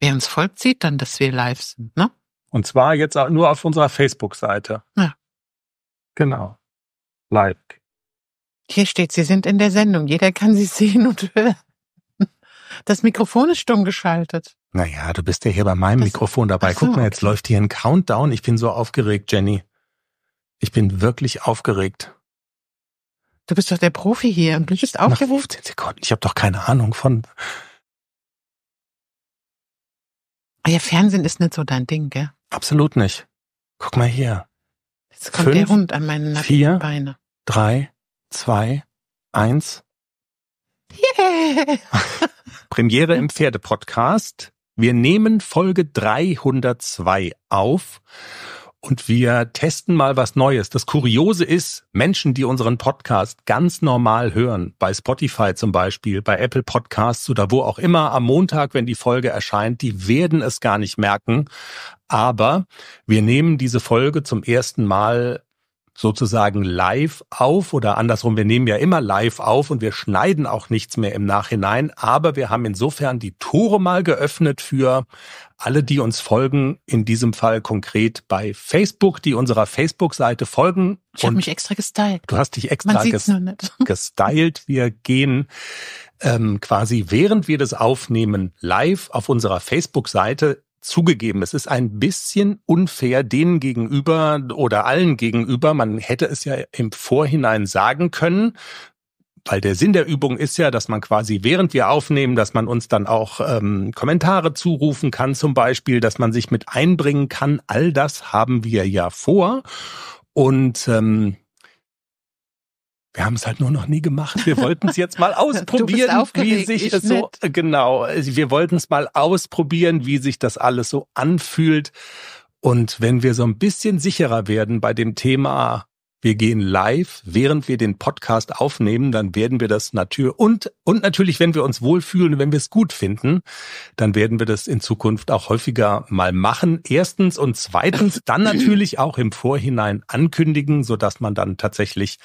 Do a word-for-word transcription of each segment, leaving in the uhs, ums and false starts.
wer uns folgt, sieht dann, dass wir live sind, ne? Und zwar jetzt nur auf unserer Facebook-Seite. Ja. Genau. Live. Hier steht, Sie sind in der Sendung. Jeder kann Sie sehen und hören. Das Mikrofon ist stumm geschaltet. Naja, du bist ja hier bei meinem das Mikrofon dabei. So, guck mal, jetzt okay. Läuft hier ein Countdown. Ich bin so aufgeregt, Jenny. Ich bin wirklich aufgeregt. Du bist doch der Profi hier und du bist aufgeregt. fünfzehn Sekunden. Ich habe doch keine Ahnung von... Ja, Fernsehen ist nicht so dein Ding, gell? Absolut nicht. Guck mal hier. Jetzt kommt Fünf, der Hund an meine nackten Beine. Drei, zwei, eins. Yeah. Premiere im Pferdepodcast. Wir nehmen Folge dreihundertzwei auf und wir testen mal was Neues. Das Kuriose ist, Menschen, die unseren Podcast ganz normal hören, bei Spotify zum Beispiel, bei Apple Podcasts oder wo auch immer, am Montag, wenn die Folge erscheint, die werden es gar nicht merken. Aber wir nehmen diese Folge zum ersten Mal sozusagen live auf oder andersrum, wir nehmen ja immer live auf und wir schneiden auch nichts mehr im Nachhinein, aber wir haben insofern die Tore mal geöffnet für alle, die uns folgen, in diesem Fall konkret bei Facebook, die unserer Facebook-Seite folgen. Ich habe mich extra gestylt. Du hast dich extra ges- gestylt. Wir gehen ähm, quasi, während wir das aufnehmen, live auf unserer Facebook-Seite. Zugegeben, es ist ein bisschen unfair denen gegenüber oder allen gegenüber. Man hätte es ja im Vorhinein sagen können, weil der Sinn der Übung ist ja, dass man quasi während wir aufnehmen, dass man uns dann auch ähm, Kommentare zurufen kann zum Beispiel, dass man sich mit einbringen kann. All das haben wir ja vor und ähm, wir haben es halt nur noch nie gemacht. Wir wollten es jetzt mal ausprobieren, wie sich es so, genau, wir wollten es mal ausprobieren, wie sich das alles so anfühlt. Und wenn wir so ein bisschen sicherer werden bei dem Thema, wir gehen live, während wir den Podcast aufnehmen, dann werden wir das natürlich, und, und natürlich, wenn wir uns wohlfühlen, wenn wir es gut finden, dann werden wir das in Zukunft auch häufiger mal machen. Erstens und zweitens dann natürlich auch im Vorhinein ankündigen, sodass man dann tatsächlich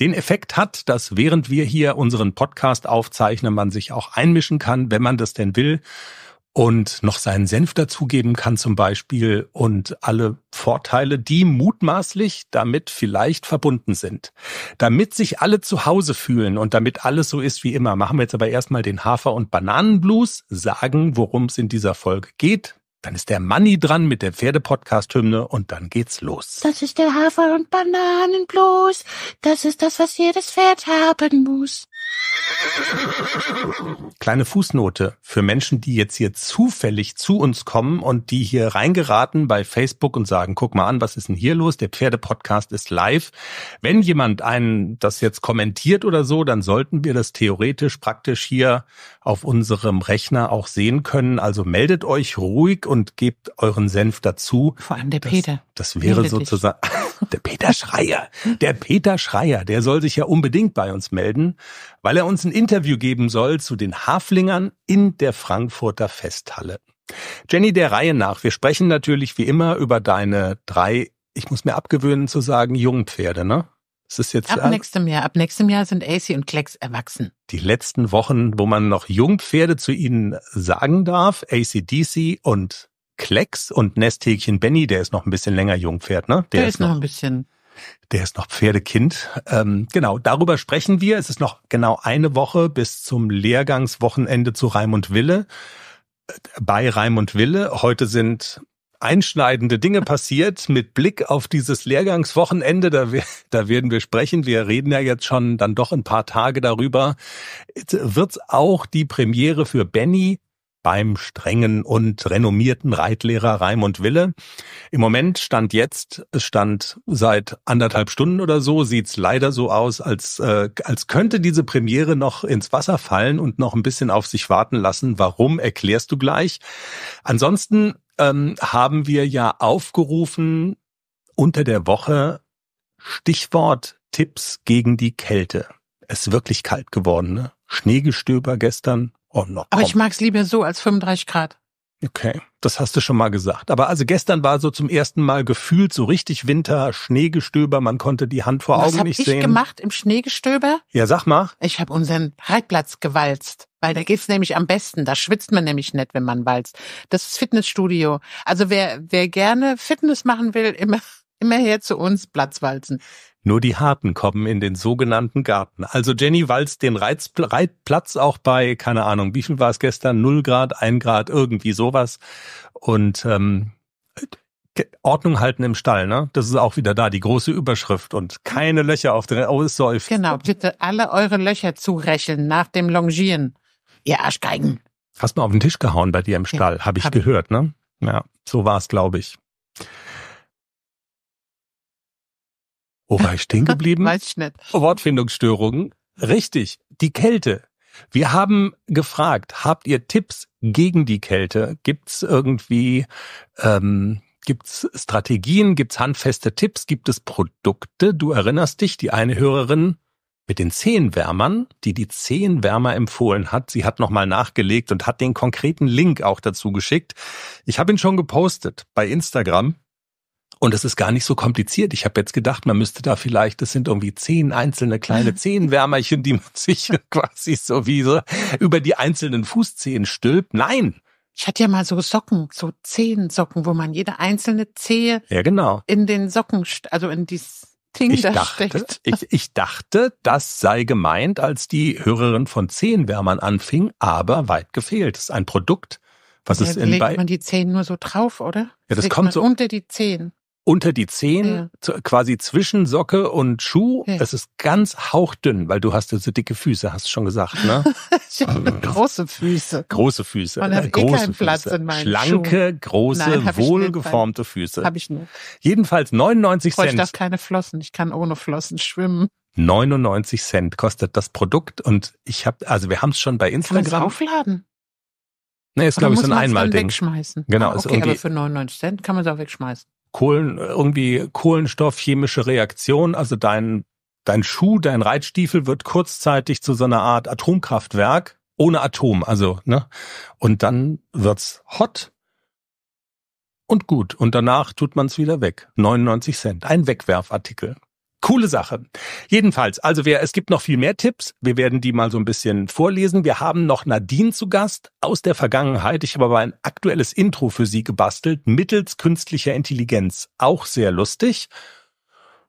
den Effekt hat, dass während wir hier unseren Podcast aufzeichnen, man sich auch einmischen kann, wenn man das denn will. Und noch seinen Senf dazugeben kann zum Beispiel und alle Vorteile, die mutmaßlich damit vielleicht verbunden sind. Damit sich alle zu Hause fühlen und damit alles so ist wie immer, machen wir jetzt aber erstmal den Hafer- und Bananenblues, sagen, worum es in dieser Folge geht. Dann ist der Manni dran mit der Pferdepodcast-Hymne und dann geht's los. Das ist der Hafer- und Bananenblues. Das ist das, was jedes Pferd haben muss. Kleine Fußnote für Menschen, die jetzt hier zufällig zu uns kommen und die hier reingeraten bei Facebook und sagen, guck mal an, was ist denn hier los? Der Pferdepodcast ist live. Wenn jemand einen das jetzt kommentiert oder so, dann sollten wir das theoretisch praktisch hier auf unserem Rechner auch sehen können. Also meldet euch ruhig und gebt euren Senf dazu. Vor allem der das, Peter. Das wäre Meldet sozusagen... Dich. Der Peter Schreier, der Peter Schreier, der soll sich ja unbedingt bei uns melden, weil er uns ein Interview geben soll zu den Haflingern in der Frankfurter Festhalle. Jenny, der Reihe nach, wir sprechen natürlich wie immer über deine drei, ich muss mir abgewöhnen zu sagen, Jungpferde, ne? Es ist jetzt, ab nächstem Jahr, ab nächstem Jahr sind Acey und Klecks erwachsen. Die letzten Wochen, wo man noch Jungpferde zu ihnen sagen darf, A C D C und Klecks und Nesthäkchen Benny, der ist noch ein bisschen länger Jungpferd, ne? Der, der ist noch ein bisschen. Der ist noch Pferdekind. Ähm, genau, darüber sprechen wir. Es ist noch genau eine Woche bis zum Lehrgangswochenende zu Raimund Wille. Bei Raimund Wille. Heute sind einschneidende Dinge passiert mit Blick auf dieses Lehrgangswochenende. Da, wir, da werden wir sprechen. Wir reden ja jetzt schon dann doch ein paar Tage darüber. Wird's auch die Premiere für Benny beim strengen und renommierten Reitlehrer Raimund Wille. Im Moment stand jetzt, es stand seit anderthalb Stunden oder so, sieht's leider so aus, als äh, als könnte diese Premiere noch ins Wasser fallen und noch ein bisschen auf sich warten lassen. Warum, erklärst du gleich. Ansonsten ähm, haben wir ja aufgerufen unter der Woche Stichwort Tipps gegen die Kälte. Es ist wirklich kalt geworden, ne? Schneegestöber gestern. Oh, aber ich mag's lieber so als fünfunddreißig Grad. Okay, das hast du schon mal gesagt. Aber also gestern war so zum ersten Mal gefühlt so richtig Winter, Schneegestöber, man konnte die Hand vor Augen nicht sehen. Was habe ich gemacht im Schneegestöber? Ja, sag mal. Ich habe unseren Reitplatz gewalzt, weil da geht's nämlich am besten. Da schwitzt man nämlich nicht, wenn man walzt. Das ist Fitnessstudio. Also wer wer gerne Fitness machen will, immer immer her zu uns, Platzwalzen. Nur die Harten kommen in den sogenannten Garten. Also Jenny walzt den Reiz, Reitplatz auch bei, keine Ahnung, wie viel war es gestern? Null Grad, ein Grad, irgendwie sowas. Und ähm, Ordnung halten im Stall, ne? Das ist auch wieder da, die große Überschrift. Und keine Löcher auf der... Oh, es seufzt. Genau, bitte alle eure Löcher zurächeln nach dem Longieren. Ihr Arschgeigen. Hast mal auf den Tisch gehauen bei dir im Stall, ja, habe ich hab gehört, ne? Ja, so war es, glaube ich. Wo war ich stehen geblieben? Weiß ich nicht. Wortfindungsstörungen. Richtig, die Kälte. Wir haben gefragt, habt ihr Tipps gegen die Kälte? Gibt's irgendwie, ähm, gibt's Strategien, gibt's handfeste Tipps, gibt es Produkte? Du erinnerst dich, die eine Hörerin mit den Zehenwärmern, die die Zehenwärmer empfohlen hat. Sie hat nochmal nachgelegt und hat den konkreten Link auch dazu geschickt. Ich habe ihn schon gepostet bei Instagram. Und es ist gar nicht so kompliziert. Ich habe jetzt gedacht, man müsste da vielleicht, das sind irgendwie zehn einzelne kleine Zehenwärmerchen, die man sich quasi so wie so über die einzelnen Fußzehen stülpt. Nein! Ich hatte ja mal so Socken, so Zehensocken, wo man jede einzelne Zehe ja, genau. in den Socken, also in dieses Ding ich da dachte, steckt. Ich, ich dachte, das sei gemeint, als die Hörerin von Zehenwärmern anfing, aber weit gefehlt. Das ist ein Produkt, was ja, es in legt bei... man die Zehen nur so drauf, oder? Ja, das legt kommt man so... unter die Zehen. Unter die Zehen, ja. Quasi zwischen Socke und Schuh. Ja. Es ist ganz hauchdünn, weil du hast ja so dicke Füße, hast du schon gesagt, ne? Ich habe große Füße. Große Füße. Man hat große eh keinen Platz in meinen Schlanke, Schuhen. Große, nein, wohlgeformte Füße. Habe ich nicht. Jedenfalls neunundneunzig Cent. Ich darf keine Flossen, ich kann ohne Flossen schwimmen. neunundneunzig Cent kostet das Produkt und ich habe, also wir haben es schon bei Instagram. Kann man es aufladen? Nee, ist glaube ich so ein Einmal-Ding. Genau, ah, okay, aber für neunundneunzig Cent kann man es auch wegschmeißen. Kohlen, irgendwie Kohlenstoff, chemische Reaktion, also dein, dein Schuh, dein Reitstiefel wird kurzzeitig zu so einer Art Atomkraftwerk ohne Atom, also, ne? Und dann wird's hot und gut. Und danach tut man's wieder weg. neunundneunzig Cent. Ein Wegwerfartikel. Coole Sache. Jedenfalls, also wir, es gibt noch viel mehr Tipps. Wir werden die mal so ein bisschen vorlesen. Wir haben noch Nadine zu Gast aus der Vergangenheit. Ich habe aber ein aktuelles Intro für sie gebastelt, mittels künstlicher Intelligenz. Auch sehr lustig.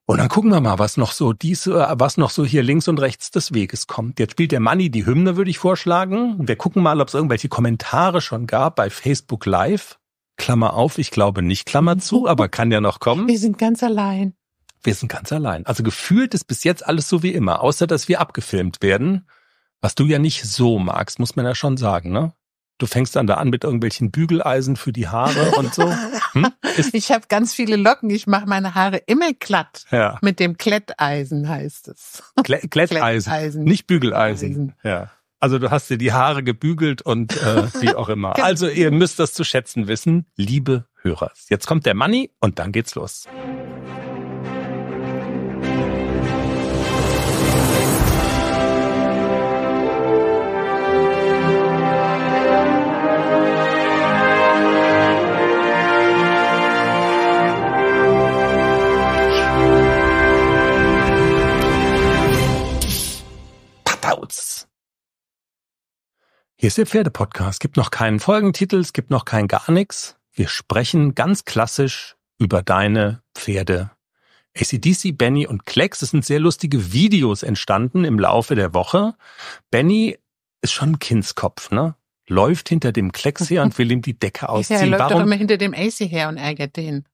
Und dann gucken wir mal, was noch so diese, was noch so hier links und rechts des Weges kommt. Jetzt spielt der Manni die Hymne, würde ich vorschlagen. Wir gucken mal, ob es irgendwelche Kommentare schon gab bei Facebook Live. Klammer auf, ich glaube nicht, Klammer zu, aber kann ja noch kommen. Wir sind ganz allein. Wir sind ganz allein. Also gefühlt ist bis jetzt alles so wie immer, außer dass wir abgefilmt werden. Was du ja nicht so magst, muss man ja schon sagen, ne? Du fängst dann da an mit irgendwelchen Bügeleisen für die Haare und so. Hm? Ich habe ganz viele Locken. Ich mache meine Haare immer glatt. Ja. Mit dem Kletteisen heißt es. Kle- Kletteisen. Kletteisen. Nicht Bügeleisen. Eisen. Ja. Also du hast dir die Haare gebügelt und äh, wie auch immer. Also ihr müsst das zu schätzen wissen, liebe Hörer. Jetzt kommt der Manni und dann geht's los. Hier ist der Pferdepodcast. Es gibt noch keinen Folgentitel, es gibt noch kein gar nichts. Wir sprechen ganz klassisch über deine Pferde. A C D C, Benny und Klecks, es sind sehr lustige Videos entstanden im Laufe der Woche. Benny ist schon ein Kindskopf, ne? Läuft hinter dem Klecks her und will ihm die Decke ausziehen. Ja, er läuft Warum? doch immer hinter dem A C her und ärgert den.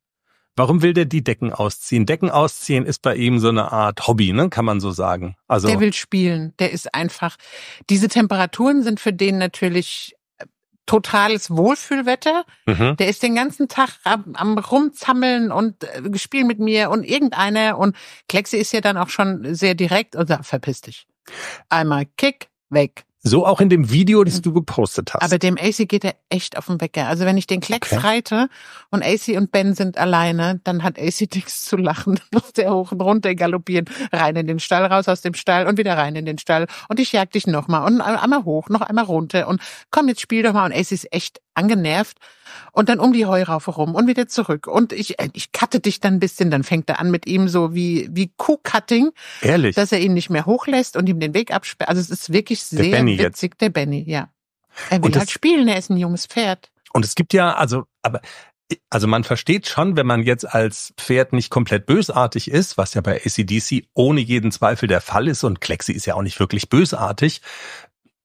Warum will der die Decken ausziehen? Decken ausziehen ist bei ihm so eine Art Hobby, ne? Kann man so sagen. Also der will spielen. Der ist einfach. Diese Temperaturen sind für den natürlich totales Wohlfühlwetter. Mhm. Der ist den ganzen Tag am, am rumzammeln und äh, spielen mit mir und irgendeiner. Und Klexi ist ja dann auch schon sehr direkt und sagt, verpiss dich. Einmal Kick, weg. So auch in dem Video, das du gepostet hast. Aber dem A C geht er echt auf den Wecker. Also wenn ich den Klecks okay. reite und A C und Ben sind alleine, dann hat A C nichts zu lachen. Dann muss der hoch und runter galoppieren. Rein in den Stall, raus aus dem Stall und wieder rein in den Stall. Und ich jag dich nochmal und einmal hoch, noch einmal runter. Und komm, jetzt spiel doch mal. Und A C ist echt angenervt. Und dann um die Heuraufe rum und wieder zurück. Und ich, ich cutte dich dann ein bisschen. Dann fängt er an mit ihm so wie, wie Kuhcutting. Ehrlich? Dass er ihn nicht mehr hochlässt und ihm den Weg absperrt. Also es ist wirklich sehr der Benny witzig, jetzt. Der Benny, ja. Er will und das, halt spielen, er ist ein junges Pferd. Und es gibt ja, also, aber, also man versteht schon, wenn man jetzt als Pferd nicht komplett bösartig ist, was ja bei A C D C ohne jeden Zweifel der Fall ist. Und Klexi ist ja auch nicht wirklich bösartig.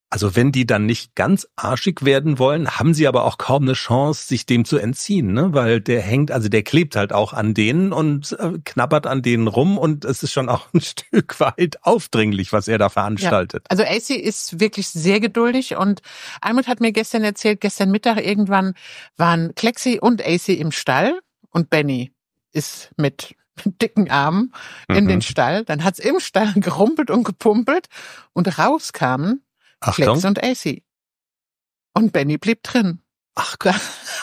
Also wenn die dann nicht ganz arschig werden wollen, haben sie aber auch kaum eine Chance, sich dem zu entziehen, ne? Weil der hängt, also der klebt halt auch an denen und knabbert an denen rum und es ist schon auch ein Stück weit aufdringlich, was er da veranstaltet. Ja. Also A C ist wirklich sehr geduldig und Almut hat mir gestern erzählt, gestern Mittag irgendwann waren Klexi und A C im Stall und Benny ist mit dicken Armen in mhm. den Stall. Dann hat's im Stall gerumpelt und gepumpelt und rauskamen Klecks und A C. Und Benny blieb drin. Ach Gott.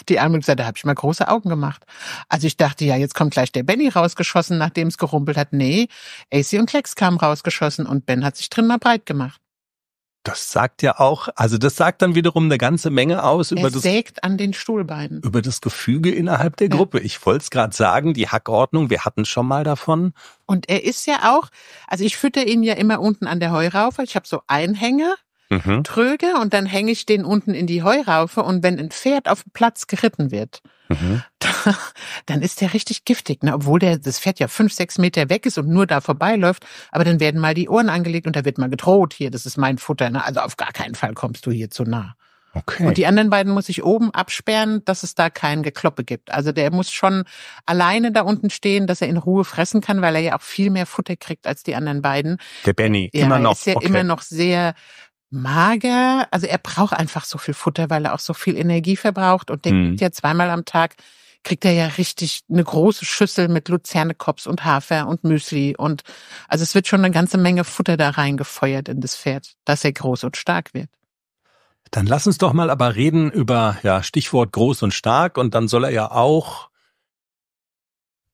Die Almut gesagt, da habe ich mal große Augen gemacht. Also ich dachte, ja, jetzt kommt gleich der Benny rausgeschossen, nachdem es gerumpelt hat. Nee, A C und Klecks kamen rausgeschossen und Ben hat sich drin mal breit gemacht. Das sagt ja auch, also das sagt dann wiederum eine ganze Menge aus über das, sägt an den Stuhlbeinen. Über das Gefüge innerhalb der ja. Gruppe. Ich wollte es gerade sagen, die Hackordnung, wir hatten schon mal davon. Und er ist ja auch, also ich fütter ihn ja immer unten an der Heuraufe. Ich habe so Einhänge. Mhm. Tröge und dann hänge ich den unten in die Heuraufe und wenn ein Pferd auf dem Platz geritten wird, mhm. da, dann ist der richtig giftig, ne? Obwohl der, das Pferd ja fünf, sechs Meter weg ist und nur da vorbeiläuft, aber dann werden mal die Ohren angelegt und da wird mal gedroht, hier, das ist mein Futter, ne? Also auf gar keinen Fall kommst du hier zu nah. Okay. Und die anderen beiden muss ich oben absperren, dass es da kein Gekloppe gibt. Also der muss schon alleine da unten stehen, dass er in Ruhe fressen kann, weil er ja auch viel mehr Futter kriegt als die anderen beiden. Der Benny, ja, immer noch. Er ist ja okay. immer noch sehr mager, also er braucht einfach so viel Futter, weil er auch so viel Energie verbraucht und der hm. kriegt ja zweimal am Tag, kriegt er ja richtig eine große Schüssel mit Luzernekops und Hafer und Müsli und also es wird schon eine ganze Menge Futter da reingefeuert in das Pferd, dass er groß und stark wird. Dann lass uns doch mal aber reden über, ja, Stichwort groß und stark und dann soll er ja auch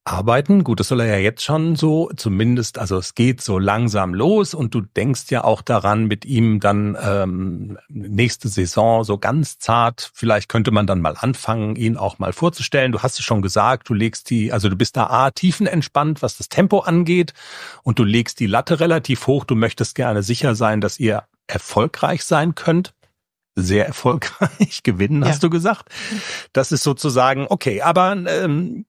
arbeiten. Gut, das soll er ja jetzt schon so, zumindest, also es geht so langsam los und du denkst ja auch daran, mit ihm dann ähm, nächste Saison so ganz zart, vielleicht könnte man dann mal anfangen, ihn auch mal vorzustellen. Du hast es schon gesagt, du legst die, also du bist da A, tiefenentspannt, was das Tempo angeht und du legst die Latte relativ hoch. Du möchtest gerne sicher sein, dass ihr erfolgreich sein könnt. Sehr erfolgreich gewinnen, hast ja. du gesagt. Das ist sozusagen, okay, aber ähm,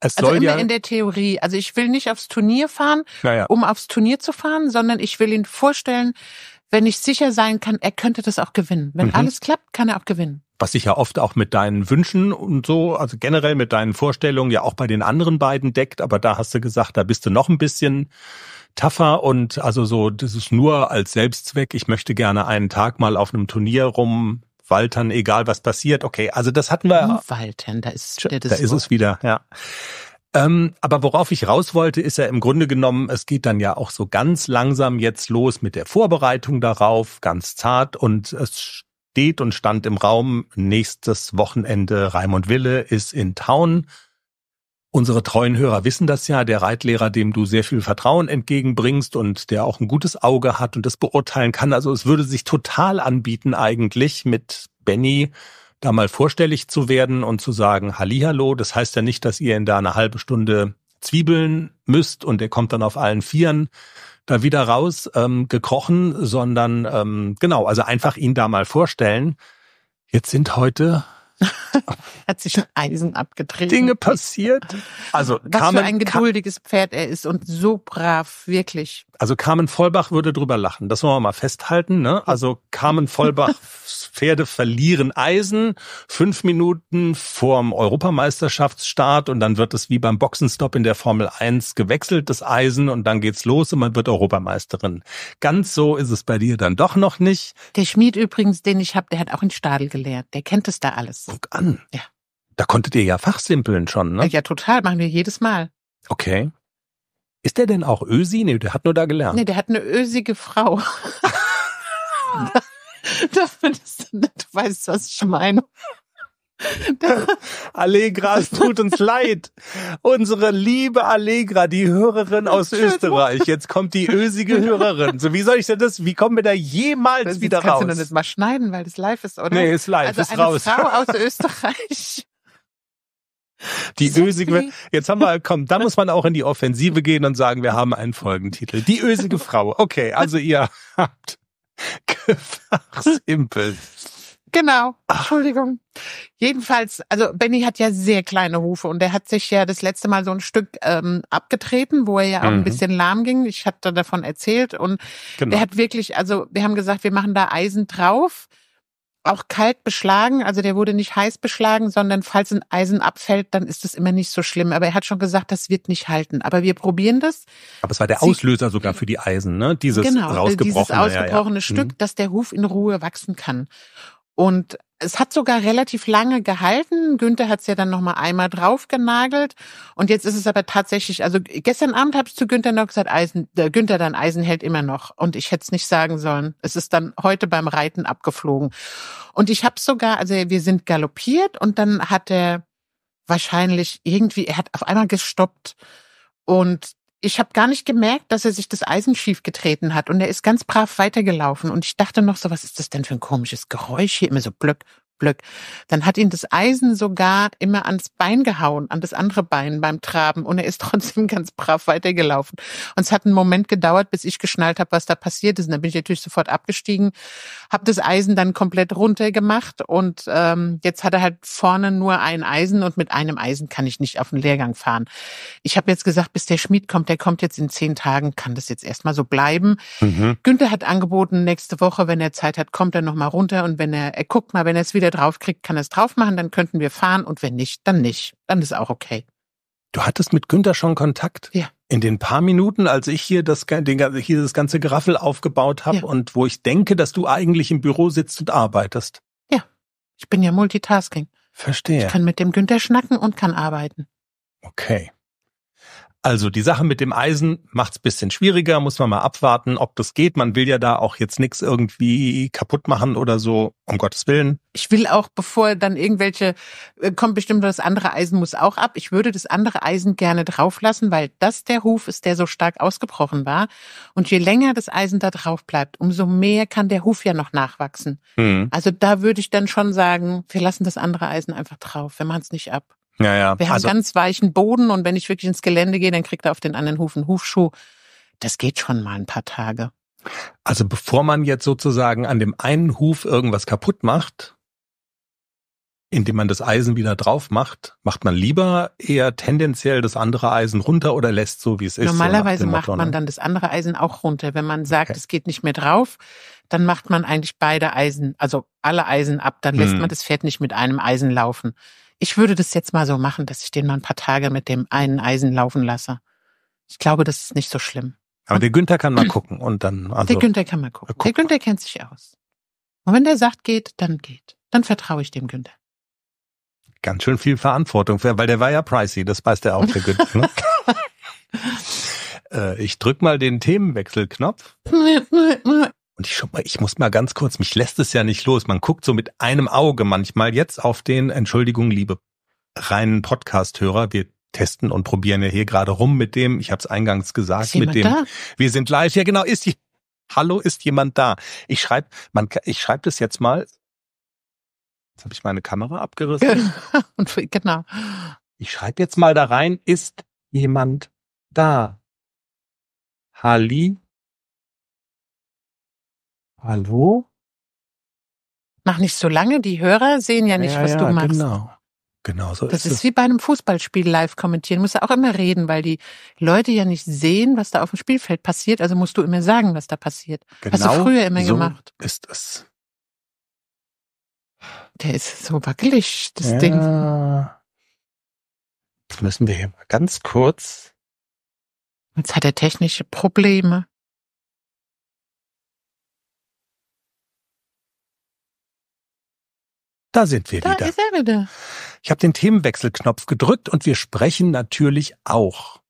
Es also immer ja in der Theorie. Also ich will nicht aufs Turnier fahren, naja. um aufs Turnier zu fahren, sondern ich will ihn vorstellen, wenn ich sicher sein kann, er könnte das auch gewinnen. Wenn mhm. alles klappt, kann er auch gewinnen. Was sich ja oft auch mit deinen Wünschen und so, also generell mit deinen Vorstellungen ja auch bei den anderen beiden deckt. Aber da hast du gesagt, da bist du noch ein bisschen tougher und also so, das ist nur als Selbstzweck. Ich möchte gerne einen Tag mal auf einem Turnier rum waltern, egal was passiert. Okay, also das hatten wir. Rumwaltern, da ist wieder das. Da ist es wieder, ja. Ähm, aber worauf ich raus wollte, ist ja im Grunde genommen, es geht dann ja auch so ganz langsam jetzt los mit der Vorbereitung darauf, ganz zart. Und es steht und stand im Raum, nächstes Wochenende Raimund Wille ist in Town. Unsere treuen Hörer wissen das ja, der Reitlehrer, dem du sehr viel Vertrauen entgegenbringst und der auch ein gutes Auge hat und das beurteilen kann. Also es würde sich total anbieten eigentlich, mit Benny da mal vorstellig zu werden und zu sagen, Hallihallo, das heißt ja nicht, dass ihr in da eine halbe Stunde zwiebeln müsst und der kommt dann auf allen Vieren da wieder raus, ähm, gekrochen, sondern ähm, genau, also einfach ihn da mal vorstellen. Jetzt sind heute... Hat sich ein Eisen abgetreten. Dinge passiert. Also was Carmen, für ein geduldiges Pferd er ist und so brav, wirklich. Also Carmen Vollbach würde drüber lachen. Das wollen wir mal festhalten, ne? Also Carmen Vollbachs Pferde verlieren Eisen fünf Minuten vorm Europameisterschaftsstart und dann wird es wie beim Boxenstopp in der Formel eins gewechselt, das Eisen, und dann geht's los und man wird Europameisterin. Ganz so ist es bei dir dann doch noch nicht. Der Schmied übrigens, den ich habe, der hat auch in Stadel gelehrt. Der kennt es da alles. Guck an. Ja. Da konntet ihr ja fachsimpeln schon, ne? Ja, total. Machen wir jedes Mal. Okay. Ist der denn auch Ösi? Nee, der hat nur da gelernt. Nee, der hat eine ösige Frau. Das findest du, du weißt, was ich meine. Allegra, es tut uns leid. Unsere liebe Allegra, die Hörerin aus Österreich. Jetzt kommt die ösige Hörerin. So, wie soll ich denn das, wie kommen wir da jemals wieder raus? Das kannst du doch nicht mal schneiden, weil das live ist, oder? Nee, ist live, also ist raus. Also eine Frau aus Österreich. Die so ösige, jetzt haben wir, komm, da muss man auch in die Offensive gehen und sagen, wir haben einen Folgentitel. Die ösige Frau. Okay, also ihr habt Gefahrsimpel. Genau, Entschuldigung. Ach. Jedenfalls, also Benny hat ja sehr kleine Hufe und der hat sich ja das letzte Mal so ein Stück ähm, abgetreten, wo er ja auch mhm. ein bisschen lahm ging. Ich hatte davon erzählt und genau. Der hat wirklich, also wir haben gesagt, wir machen da Eisen drauf, auch kalt beschlagen, also der wurde nicht heiß beschlagen, sondern falls ein Eisen abfällt, dann ist das immer nicht so schlimm. Aber er hat schon gesagt, das wird nicht halten. Aber wir probieren das. Aber es war der Auslöser Sie, sogar für die Eisen, ne? Dieses genau, rausgebrochene, dieses ausgebrochene ja, ja. Stück, mhm. dass der Huf in Ruhe wachsen kann. Und es hat sogar relativ lange gehalten. Günther hat es ja dann nochmal einmal drauf genagelt. Und jetzt ist es aber tatsächlich, also gestern Abend habe ich zu Günther noch gesagt, Eisen, äh, Günther, dein Eisen hält immer noch. Und ich hätte es nicht sagen sollen. Es ist dann heute beim Reiten abgeflogen. Und ich habe sogar, also wir sind galoppiert und dann hat er wahrscheinlich irgendwie, er hat auf einmal gestoppt. Und ich habe gar nicht gemerkt, dass er sich das Eisen schief getreten hat und er ist ganz brav weitergelaufen und ich dachte noch so, was ist das denn für ein komisches Geräusch hier, immer so blöck, blöck. Dann hat ihn das Eisen sogar immer ans Bein gehauen, an das andere Bein beim Traben und er ist trotzdem ganz brav weitergelaufen und es hat einen Moment gedauert, bis ich geschnallt habe, was da passiert ist und dann bin ich natürlich sofort abgestiegen, habe das Eisen dann komplett runter gemacht und ähm, jetzt hat er halt vorne nur ein Eisen und mit einem Eisen kann ich nicht auf den Lehrgang fahren. Ich habe jetzt gesagt, bis der Schmied kommt, der kommt jetzt in zehn Tagen, kann das jetzt erstmal so bleiben. Mhm. Günther hat angeboten, nächste Woche, wenn er Zeit hat, kommt er nochmal runter und wenn er, er guckt mal, wenn er es wieder drauf kriegt, kann es drauf machen, dann könnten wir fahren und wenn nicht, dann nicht. Dann ist auch okay. Du hattest mit Günther schon Kontakt? Ja. In den paar Minuten, als ich hier das, den, hier das ganze Geraffel aufgebaut habe ja. und wo ich denke, dass du eigentlich im Büro sitzt und arbeitest. Ja, ich bin ja Multitasking. Verstehe. Ich kann mit dem Günther schnacken und kann arbeiten. Okay. Also die Sache mit dem Eisen macht es ein bisschen schwieriger, muss man mal abwarten, ob das geht. Man will ja da auch jetzt nichts irgendwie kaputt machen oder so, um Gottes Willen. Ich will auch, bevor dann irgendwelche, kommt bestimmt das andere Eisen muss auch ab. Ich würde das andere Eisen gerne drauf lassen, weil das der Huf ist, der so stark ausgebrochen war. Und je länger das Eisen da drauf bleibt, umso mehr kann der Huf ja noch nachwachsen. Hm. Also da würde ich dann schon sagen, wir lassen das andere Eisen einfach drauf, wir machen es nicht ab. Ja, ja. Wir haben also ganz weichen Boden und wenn ich wirklich ins Gelände gehe, dann kriegt er auf den anderen Huf einen Hufschuh. Das geht schon mal ein paar Tage. Also bevor man jetzt sozusagen an dem einen Huf irgendwas kaputt macht, indem man das Eisen wieder drauf macht, macht man lieber eher tendenziell das andere Eisen runter oder lässt so, wie es ist? Normalerweise so macht Motto, man ne? dann das andere Eisen auch runter. Wenn man sagt, okay. Es geht nicht mehr drauf, dann macht man eigentlich beide Eisen, also alle Eisen ab. Dann lässt hm. man das Pferd nicht mit einem Eisen laufen. Ich würde das jetzt mal so machen, dass ich den mal ein paar Tage mit dem einen Eisen laufen lasse. Ich glaube, das ist nicht so schlimm. Aber der Günther kann mal gucken und dann. Also der Günther kann mal gucken. Der Günther kennt sich aus. Und wenn der sagt, geht, dann geht. Dann vertraue ich dem Günther. Ganz schön viel Verantwortung, weil der war ja pricey, das weiß der auch, der Günther. Ne? äh, ich drück mal den Themenwechselknopf. Und ich, schon mal, ich muss mal ganz kurz, mich lässt es ja nicht los. Man guckt so mit einem Auge manchmal jetzt auf den, Entschuldigung, liebe reinen Podcast-Hörer. Wir testen und probieren ja hier gerade rum mit dem, ich habe es eingangs gesagt, ist mit dem, da? Wir sind live. Ja genau, ist die, hallo, ist jemand da? Ich schreibe ich schreib das jetzt mal. Jetzt habe ich meine Kamera abgerissen. und, genau. Ich schreibe jetzt mal da rein, ist jemand da? Halli? Hallo? Mach nicht so lange, die Hörer sehen ja nicht, ja, was ja, du machst. Genau, genau so das ist es. Das ist wie bei einem Fußballspiel live kommentieren. Du musst ja auch immer reden, weil die Leute ja nicht sehen, was da auf dem Spielfeld passiert. Also musst du immer sagen, was da passiert. Genau, hast du früher immer so gemacht. Ist es. Der ist so wackelig, das ja. Ding. Jetzt müssen wir hier mal ganz kurz. Jetzt hat er technische Probleme. Da sind wir da wieder. Ist er wieder. Ich habe den Themenwechselknopf gedrückt und wir sprechen natürlich auch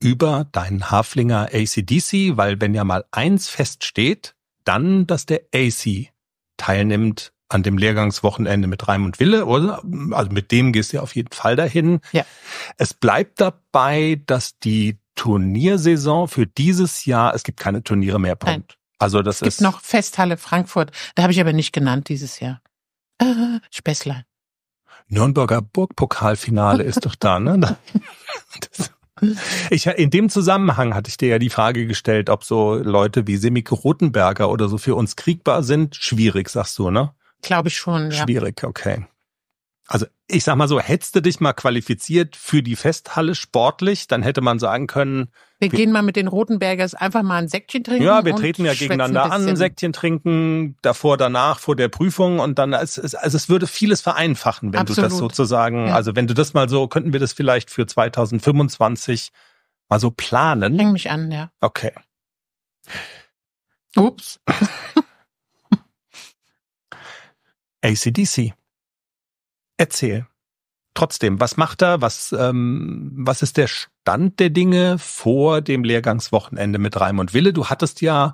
über deinen Haflinger A C D C, weil wenn ja mal eins feststeht, dann, dass der A C teilnimmt an dem Lehrgangswochenende mit Raimund Wille, oder? Also mit dem gehst du ja auf jeden Fall dahin. Ja. Es bleibt dabei, dass die Turniersaison für dieses Jahr, es gibt keine Turniere mehr, Punkt. Nein. Also das es gibt ist noch Festhalle Frankfurt, da habe ich aber nicht genannt dieses Jahr. Äh, Späßlein. Nürnberger Burgpokalfinale ist doch da, ne? Ich, in dem Zusammenhang hatte ich dir ja die Frage gestellt, ob so Leute wie Sadik-Rothenberger oder so für uns kriegbar sind. Schwierig, sagst du, ne? Glaube ich schon, ja. Schwierig, okay. Also ich sag mal so, hättest du dich mal qualifiziert für die Festhalle sportlich, dann hätte man sagen können... Wir, wir gehen mal mit den Rothenbergers einfach mal ein Säckchen trinken. Ja, wir treten ja gegeneinander ein an, ein Säckchen trinken, davor, danach, vor der Prüfung und dann, also es würde vieles vereinfachen, wenn Absolut. Du das sozusagen, ja. also wenn du das mal so, könnten wir das vielleicht für zwanzig fünfundzwanzig mal so planen? Bring mich an, ja. Okay. Ups. A C D C. Erzähl. Trotzdem, was macht er? Was, ähm, was ist der Stand der Dinge vor dem Lehrgangswochenende mit Raimund Wille? Du hattest ja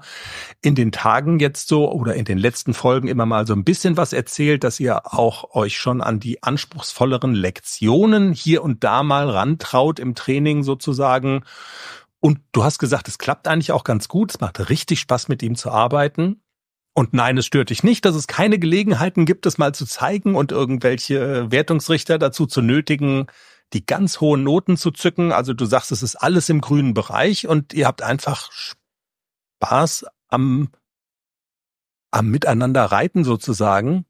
in den Tagen jetzt so oder in den letzten Folgen immer mal so ein bisschen was erzählt, dass ihr auch euch schon an die anspruchsvolleren Lektionen hier und da mal rantraut im Training sozusagen. Und du hast gesagt, es klappt eigentlich auch ganz gut. Es macht richtig Spaß, mit ihm zu arbeiten. Und nein, es stört dich nicht, dass es keine Gelegenheiten gibt, es mal zu zeigen und irgendwelche Wertungsrichter dazu zu nötigen, die ganz hohen Noten zu zücken. Also du sagst, es ist alles im grünen Bereich und ihr habt einfach Spaß am, am Miteinander reiten sozusagen.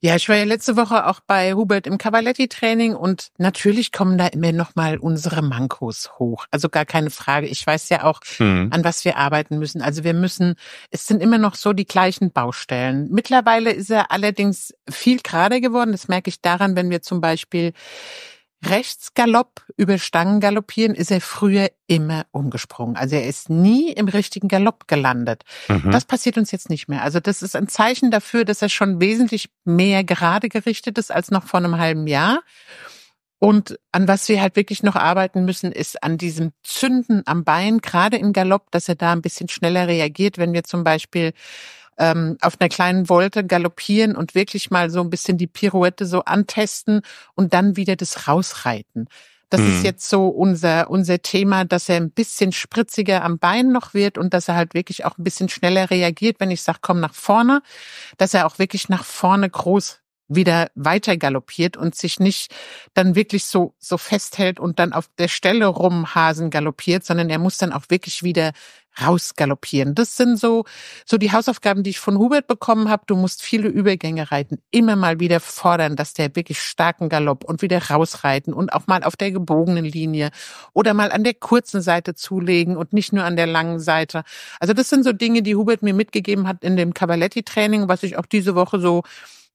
Ja, ich war ja letzte Woche auch bei Hubert im Cavaletti-Training und natürlich kommen da immer nochmal unsere Mankos hoch. Also gar keine Frage. Ich weiß ja auch, mhm. an was wir arbeiten müssen. Also wir müssen, es sind immer noch so die gleichen Baustellen. Mittlerweile ist er allerdings viel gerader geworden. Das merke ich daran, wenn wir zum Beispiel Rechtsgalopp über Stangen galoppieren, ist er früher immer umgesprungen. Also er ist nie im richtigen Galopp gelandet. Mhm. Das passiert uns jetzt nicht mehr. Also das ist ein Zeichen dafür, dass er schon wesentlich mehr gerade gerichtet ist als noch vor einem halben Jahr. Und an was wir halt wirklich noch arbeiten müssen, ist an diesem Zünden am Bein, gerade im Galopp, dass er da ein bisschen schneller reagiert, wenn wir zum Beispiel auf einer kleinen Volte galoppieren und wirklich mal so ein bisschen die Pirouette so antesten und dann wieder das rausreiten. Das mhm. ist jetzt so unser unser Thema, dass er ein bisschen spritziger am Bein noch wird und dass er halt wirklich auch ein bisschen schneller reagiert, wenn ich sage, komm nach vorne, dass er auch wirklich nach vorne groß wieder weiter galoppiert und sich nicht dann wirklich so so festhält und dann auf der Stelle rumhasen galoppiert, sondern er muss dann auch wirklich wieder raus galoppieren. Das sind so so die Hausaufgaben, die ich von Hubert bekommen habe. Du musst viele Übergänge reiten, immer mal wieder fordern, dass der wirklich starken Galopp und wieder rausreiten und auch mal auf der gebogenen Linie oder mal an der kurzen Seite zulegen und nicht nur an der langen Seite. Also das sind so Dinge, die Hubert mir mitgegeben hat in dem Cavaletti-Training, was ich auch diese Woche so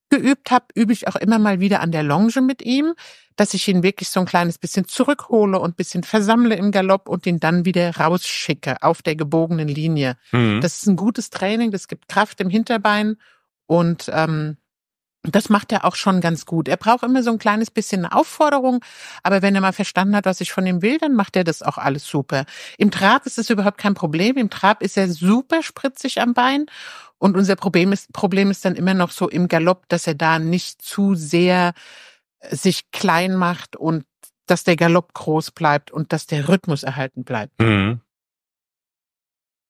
geübt habe, übe ich auch immer mal wieder an der Longe mit ihm, dass ich ihn wirklich so ein kleines bisschen zurückhole und ein bisschen versammle im Galopp und ihn dann wieder rausschicke auf der gebogenen Linie. Mhm. Das ist ein gutes Training, das gibt Kraft im Hinterbein und ähm, das macht er auch schon ganz gut. Er braucht immer so ein kleines bisschen eine Aufforderung, aber wenn er mal verstanden hat, was ich von ihm will, dann macht er das auch alles super. Im Trab ist es überhaupt kein Problem, im Trab ist er super spritzig am Bein. Und unser Problem ist, Problem ist dann immer noch so im Galopp, dass er da nicht zu sehr sich klein macht und dass der Galopp groß bleibt und dass der Rhythmus erhalten bleibt. Mhm.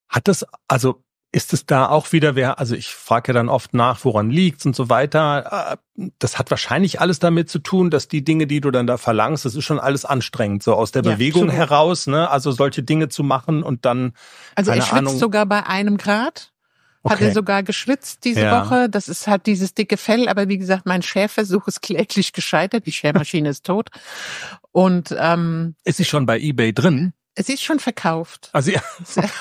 Hat das, also ist es da auch wieder, wer, also ich frage ja dann oft nach, woran liegt's und so weiter. Das hat wahrscheinlich alles damit zu tun, dass die Dinge, die du dann da verlangst, das ist schon alles anstrengend, so aus der ja, Bewegung absolut. heraus, ne? Also solche Dinge zu machen und dann, also keine er schwitzt Ahnung, sogar bei einem Grad. Okay. Hat er sogar geschwitzt diese ja. Woche. Das ist halt dieses dicke Fell. Aber wie gesagt, mein Scherversuch ist kläglich gescheitert. Die Schermaschine ist tot. Und ähm, ist sie schon bei eBay drin? Sie ist schon verkauft. Also, ja.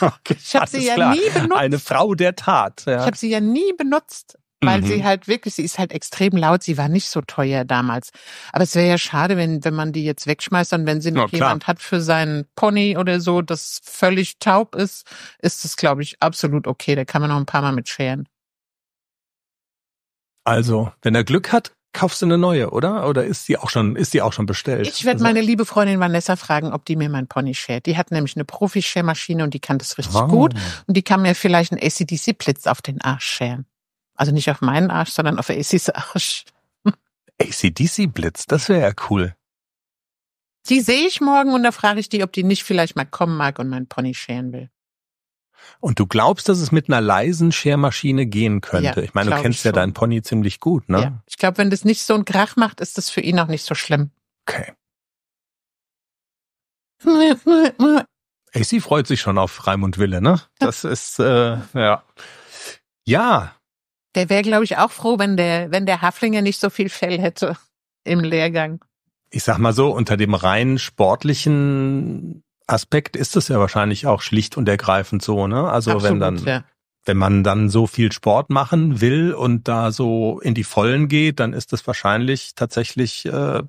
Okay, ich habe sie ja klar. nie benutzt. Eine Frau der Tat. Ja. Ich habe sie ja nie benutzt, weil mhm. sie halt wirklich, sie ist halt extrem laut. Sie war nicht so teuer damals. Aber es wäre ja schade, wenn wenn man die jetzt wegschmeißt und wenn sie noch ja, jemand hat für seinen Pony oder so, das völlig taub ist, ist das, glaube ich, absolut okay. Da kann man noch ein paar Mal mit scheren. Also, wenn er Glück hat, kaufst du eine neue, oder? Oder ist die auch schon, ist die auch schon bestellt? Ich werde also meine liebe Freundin Vanessa fragen, ob die mir mein Pony schert. Die hat nämlich eine Profi-Schermaschine und die kann das richtig wow. gut. Und die kann mir vielleicht einen A C D C-Blitz auf den Arsch scheren. Also nicht auf meinen Arsch, sondern auf A Cs Arsch. A C D C-Blitz, das wäre ja cool. Die sehe ich morgen und da frage ich die, ob die nicht vielleicht mal kommen mag und mein Pony scheren will. Und du glaubst, dass es mit einer leisen Schermaschine gehen könnte? Ja, ich meine, du kennst ja deinen Pony ziemlich gut, ne? Ja. Ich glaube, wenn das nicht so einen Krach macht, ist das für ihn auch nicht so schlimm. Okay. A C freut sich schon auf Raimund Wille, ne? Das ist, äh, ja. Ja. Der wäre, glaube ich, auch froh, wenn der, wenn der Haflinger nicht so viel Fell hätte im Lehrgang. Ich sag mal so, unter dem rein sportlichen Aspekt ist das ja wahrscheinlich auch schlicht und ergreifend so, ne? Also absolut, wenn dann, ja. wenn man dann so viel Sport machen will und da so in die Vollen geht, dann ist das wahrscheinlich tatsächlich, äh,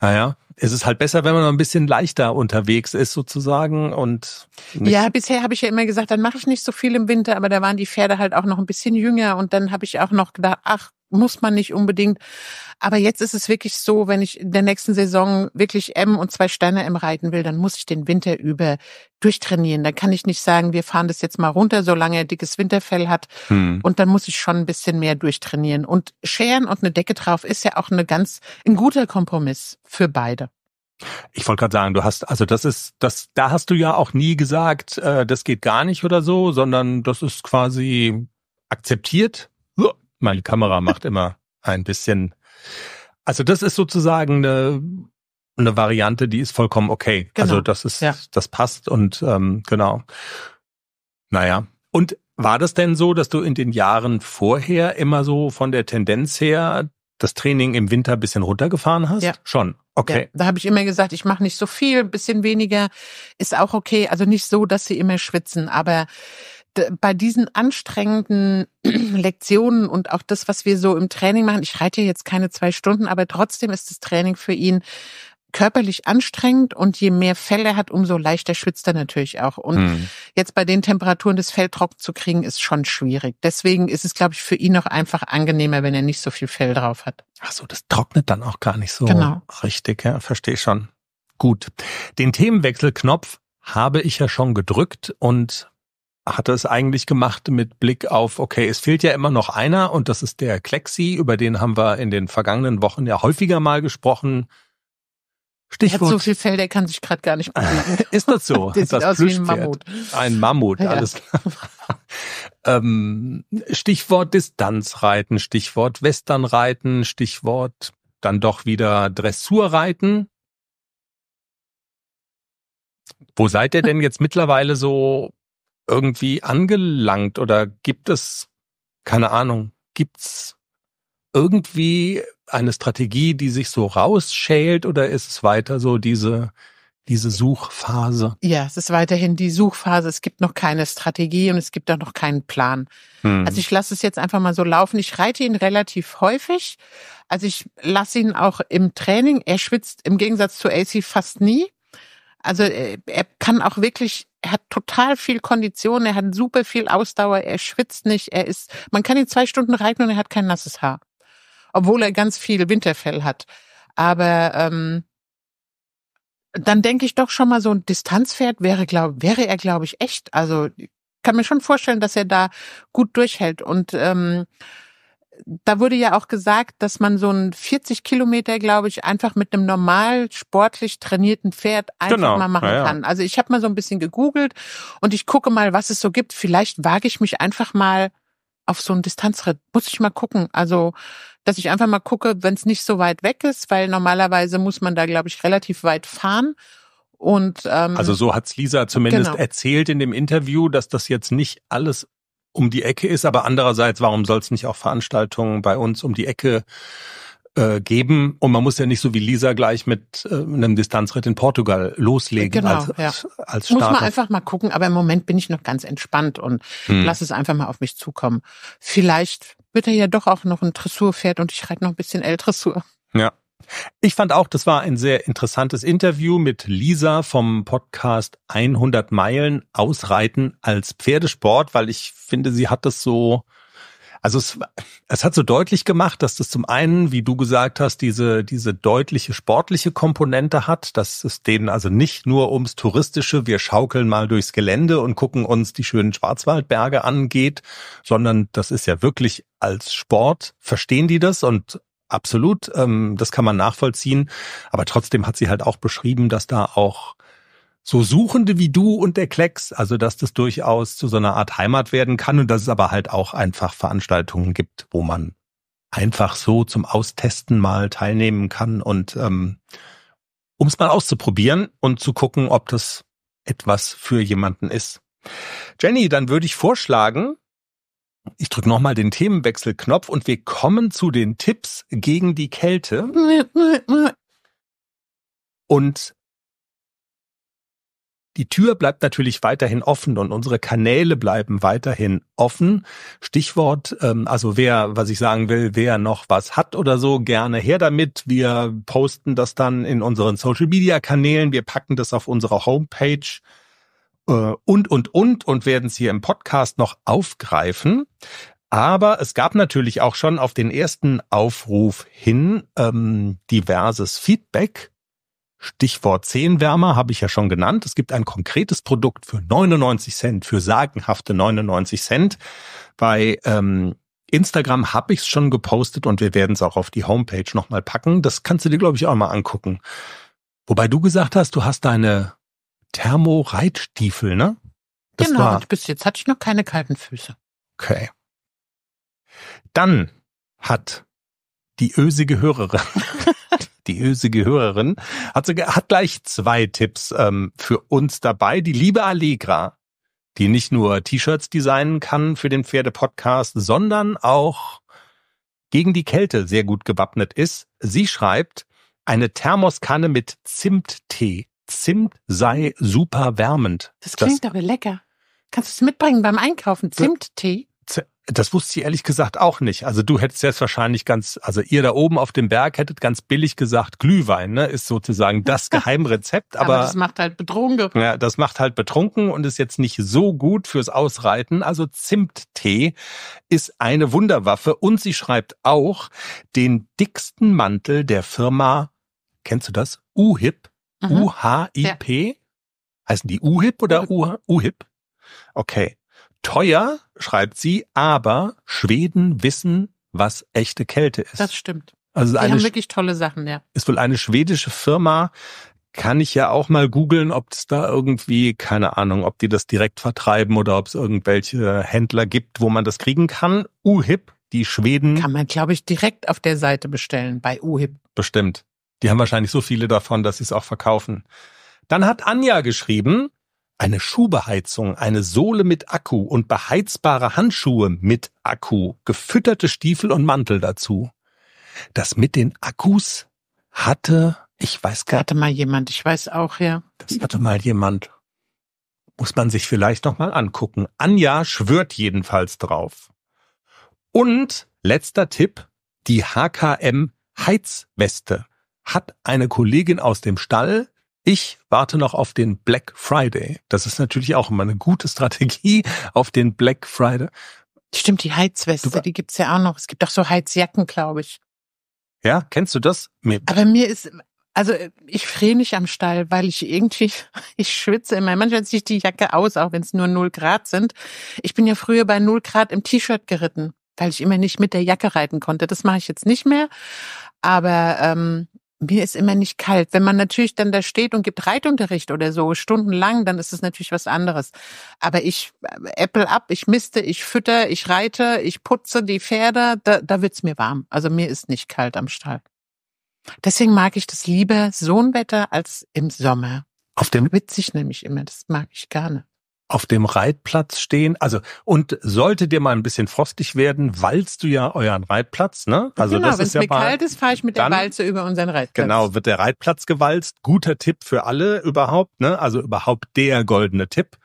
naja, es ist halt besser, wenn man ein bisschen leichter unterwegs ist sozusagen und ja, bisher habe ich ja immer gesagt, dann mache ich nicht so viel im Winter, aber da waren die Pferde halt auch noch ein bisschen jünger und dann habe ich auch noch gedacht, ach, muss man nicht unbedingt. Aber jetzt ist es wirklich so, wenn ich in der nächsten Saison wirklich M und zwei Sterne M reiten will, dann muss ich den Winter über durchtrainieren. Da kann ich nicht sagen, wir fahren das jetzt mal runter, solange er dickes Winterfell hat. Hm. Und dann muss ich schon ein bisschen mehr durchtrainieren. Und scheren und eine Decke drauf ist ja auch eine ganz, ein guter Kompromiss für beide. Ich wollte gerade sagen, du hast, also das ist, das, da hast du ja auch nie gesagt, äh, das geht gar nicht oder so, sondern das ist quasi akzeptiert. Meine Kamera macht immer ein bisschen. Also das ist sozusagen eine, eine Variante, die ist vollkommen okay. Genau. Also das ist, ja. das passt und ähm, genau. Naja. Und war das denn so, dass du in den Jahren vorher immer so von der Tendenz her das Training im Winter ein bisschen runtergefahren hast? Ja. Schon. Okay. Ja, da habe ich immer gesagt, ich mache nicht so viel, ein bisschen weniger ist auch okay. Also nicht so, dass sie immer schwitzen, aber bei diesen anstrengenden Lektionen und auch das, was wir so im Training machen, ich reite jetzt keine zwei Stunden, aber trotzdem ist das Training für ihn körperlich anstrengend und je mehr Fell er hat, umso leichter schwitzt er natürlich auch. Und hm. jetzt bei den Temperaturen das Fell trocken zu kriegen, ist schon schwierig. Deswegen ist es, glaube ich, für ihn auch einfach angenehmer, wenn er nicht so viel Fell drauf hat. Ach so, das trocknet dann auch gar nicht so genau. Richtig, ja, verstehe schon. Gut, den Themenwechselknopf habe ich ja schon gedrückt und hat er es eigentlich gemacht mit Blick auf, okay, es fehlt ja immer noch einer und das ist der Klexi, über den haben wir in den vergangenen Wochen ja häufiger mal gesprochen. Stichwort. Er hat so viel Fell, der kann sich gerade gar nicht bewegen. Ist das so? Das, das sieht aus wie ein Mammut. Ein Mammut, ja. Alles klar. ähm, Stichwort Distanzreiten, Stichwort Westernreiten, Stichwort dann doch wieder Dressurreiten. Wo seid ihr denn jetzt mittlerweile so irgendwie angelangt oder gibt es, keine Ahnung, gibt's irgendwie eine Strategie, die sich so rausschält oder ist es weiter so diese, diese Suchphase? Ja, es ist weiterhin die Suchphase. Es gibt noch keine Strategie und es gibt auch noch keinen Plan. Hm. Also ich lasse es jetzt einfach mal so laufen. Ich reite ihn relativ häufig. Also ich lasse ihn auch im Training. Er schwitzt im Gegensatz zu A C fast nie. Also er kann auch wirklich, er hat total viel Kondition, er hat super viel Ausdauer, er schwitzt nicht, er ist, man kann ihn zwei Stunden reiten und er hat kein nasses Haar. Obwohl er ganz viel Winterfell hat. Aber ähm, dann denke ich doch schon mal, so ein Distanzpferd wäre, glaub, wäre er, glaube ich, echt. Also ich kann mir schon vorstellen, dass er da gut durchhält. Und ähm, da wurde ja auch gesagt, dass man so einen vierzig Kilometer, glaube ich, einfach mit einem normal sportlich trainierten Pferd einfach genau. mal machen ja, ja. kann. Also ich habe mal so ein bisschen gegoogelt und ich gucke mal, was es so gibt. Vielleicht wage ich mich einfach mal auf so einen Distanzritt. Muss ich mal gucken. Also, dass ich einfach mal gucke, wenn es nicht so weit weg ist, weil normalerweise muss man da, glaube ich, relativ weit fahren. Und ähm, also so hat's Lisa zumindest genau. erzählt in dem Interview, dass das jetzt nicht alles um die Ecke ist, aber andererseits, warum soll es nicht auch Veranstaltungen bei uns um die Ecke äh, geben? Und man muss ja nicht so wie Lisa gleich mit äh, einem Distanzritt in Portugal loslegen. Genau, als, ja. als Starter. Muss man einfach mal gucken, aber im Moment bin ich noch ganz entspannt und hm. lass es einfach mal auf mich zukommen. Vielleicht wird er ja doch auch noch ein Dressurpferd und ich reite noch ein bisschen L-Dressur. Ja. Ich fand auch, das war ein sehr interessantes Interview mit Lisa vom Podcast hundert Meilen Ausreiten als Pferdesport, weil ich finde, sie hat das so, Also es, es hat so deutlich gemacht, dass das zum einen, wie du gesagt hast, diese diese deutliche sportliche Komponente hat, dass es denen also nicht nur ums touristische, wir schaukeln mal durchs Gelände und gucken uns die schönen Schwarzwaldberge angeht, sondern das ist ja wirklich als Sport, verstehen die das und absolut, ähm, das kann man nachvollziehen. Aber trotzdem hat sie halt auch beschrieben, dass da auch so Suchende wie du und der Klecks, also dass das durchaus zu so einer Art Heimat werden kann und dass es aber halt auch einfach Veranstaltungen gibt, wo man einfach so zum Austesten mal teilnehmen kann und ähm, um es mal auszuprobieren und zu gucken, ob das etwas für jemanden ist. Jenny, dann würde ich vorschlagen, ich drücke nochmal den Themenwechselknopf und wir kommen zu den Tipps gegen die Kälte. Und die Tür bleibt natürlich weiterhin offen und unsere Kanäle bleiben weiterhin offen. Stichwort, also wer, was ich sagen will, wer noch was hat oder so, gerne her damit. Wir posten das dann in unseren Social-Media-Kanälen, wir packen das auf unsere Homepage und, und, und und werden es hier im Podcast noch aufgreifen. Aber es gab natürlich auch schon auf den ersten Aufruf hin ähm, diverses Feedback. Stichwort Zehenwärmer habe ich ja schon genannt. Es gibt ein konkretes Produkt für neunundneunzig Cent, für sagenhafte neunundneunzig Cent. Bei ähm, Instagram habe ich es schon gepostet und wir werden es auch auf die Homepage nochmal packen. Das kannst du dir, glaube ich, auch mal angucken. Wobei du gesagt hast, du hast deine Thermo-Reitstiefel, ne? Das genau, war... bis jetzt hatte ich noch keine kalten Füße. Okay. Dann hat die ösige Hörerin, die ösige Hörerin, hat, sogar, hat gleich zwei Tipps ähm, für uns dabei. Die liebe Allegra, die nicht nur T-Shirts designen kann für den Pferdepodcast, sondern auch gegen die Kälte sehr gut gewappnet ist. Sie schreibt, eine Thermoskanne mit Zimttee. Zimt sei super wärmend. Das klingt das, aber lecker. Kannst du es mitbringen beim Einkaufen? Zimttee? Das wusste ich ehrlich gesagt auch nicht. Also du hättest jetzt wahrscheinlich ganz, also ihr da oben auf dem Berg hättet ganz billig gesagt, Glühwein, ne, ist sozusagen das Geheimrezept. aber, aber das macht halt betrunken. Ja, das macht halt betrunken und ist jetzt nicht so gut fürs Ausreiten. Also Zimttee ist eine Wunderwaffe. Und sie schreibt auch, den dicksten Mantel der Firma, kennst du das? U-H I P. U H I P? Ja. Heißen die U-H I P oder U-H I P? Okay. Teuer, schreibt sie, aber Schweden wissen, was echte Kälte ist. Das stimmt. Also die eine, haben wirklich tolle Sachen, ja. Ist wohl eine schwedische Firma. Kann ich ja auch mal googeln, ob es da irgendwie, keine Ahnung, ob die das direkt vertreiben oder ob es irgendwelche Händler gibt, wo man das kriegen kann. U-H I P, die Schweden. Kann man, glaube ich, direkt auf der Seite bestellen bei U-H I P. Bestimmt. Die haben wahrscheinlich so viele davon, dass sie es auch verkaufen. Dann hat Anja geschrieben, eine Schuhbeheizung, eine Sohle mit Akku und beheizbare Handschuhe mit Akku, gefütterte Stiefel und Mantel dazu. Das mit den Akkus hatte, ich weiß gar nicht. Hatte mal jemand, ich weiß auch, ja. Das hatte mal jemand. Muss man sich vielleicht nochmal angucken. Anja schwört jedenfalls drauf. Und letzter Tipp, die H K M Heizweste. Hat eine Kollegin aus dem Stall. Ich warte noch auf den Black Friday. Das ist natürlich auch immer eine gute Strategie auf den Black Friday. Stimmt, die Heizweste, du, die gibt's ja auch noch. Es gibt auch so Heizjacken, glaube ich. Ja, kennst du das? Mir Aber mir ist, also ich friere nicht am Stall, weil ich irgendwie, ich schwitze immer. Manchmal ziehe ich die Jacke aus, auch wenn es nur null Grad sind. Ich bin ja früher bei null Grad im T-Shirt geritten, weil ich immer nicht mit der Jacke reiten konnte. Das mache ich jetzt nicht mehr. Aber ähm, mir ist immer nicht kalt. Wenn man natürlich dann da steht und gibt Reitunterricht oder so, stundenlang, dann ist es natürlich was anderes. Aber ich äpple ab, ich miste, ich fütter, ich reite, ich putze die Pferde, da, da wird's mir warm. Also mir ist nicht kalt am Stall. Deswegen mag ich das lieber so ein Wetter als im Sommer. Auf dem schwitze ich nämlich immer, das mag ich gerne. Auf dem Reitplatz stehen, also und sollte dir mal ein bisschen frostig werden, walzt du ja euren Reitplatz, ne? Also genau, das ist ja mal. Wenn es mir kalt ist, fahre ich mit der Walze über unseren Reitplatz. Genau, wird der Reitplatz gewalzt. Guter Tipp für alle überhaupt, ne? Also überhaupt der goldene Tipp.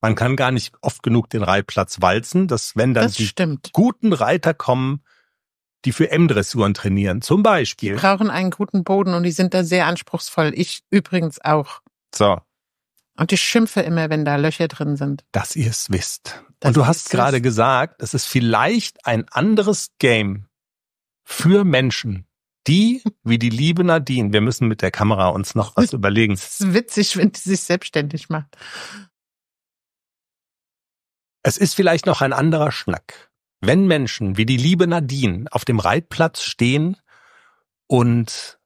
Man kann gar nicht oft genug den Reitplatz walzen, dass wenn dann das die stimmt. guten Reiter kommen, die für M-Dressuren trainieren, zum Beispiel. Die brauchen einen guten Boden und die sind da sehr anspruchsvoll. Ich übrigens auch. So. Und ich schimpfe immer, wenn da Löcher drin sind. Dass ihr es wisst. Und du hast gerade gesagt, es ist vielleicht ein anderes Game für Menschen, die, wie die liebe Nadine, wir müssen mit der Kamera uns noch was überlegen. Es ist witzig, wenn die sich selbstständig macht. Es ist vielleicht noch ein anderer Schnack, wenn Menschen wie die liebe Nadine auf dem Reitplatz stehen und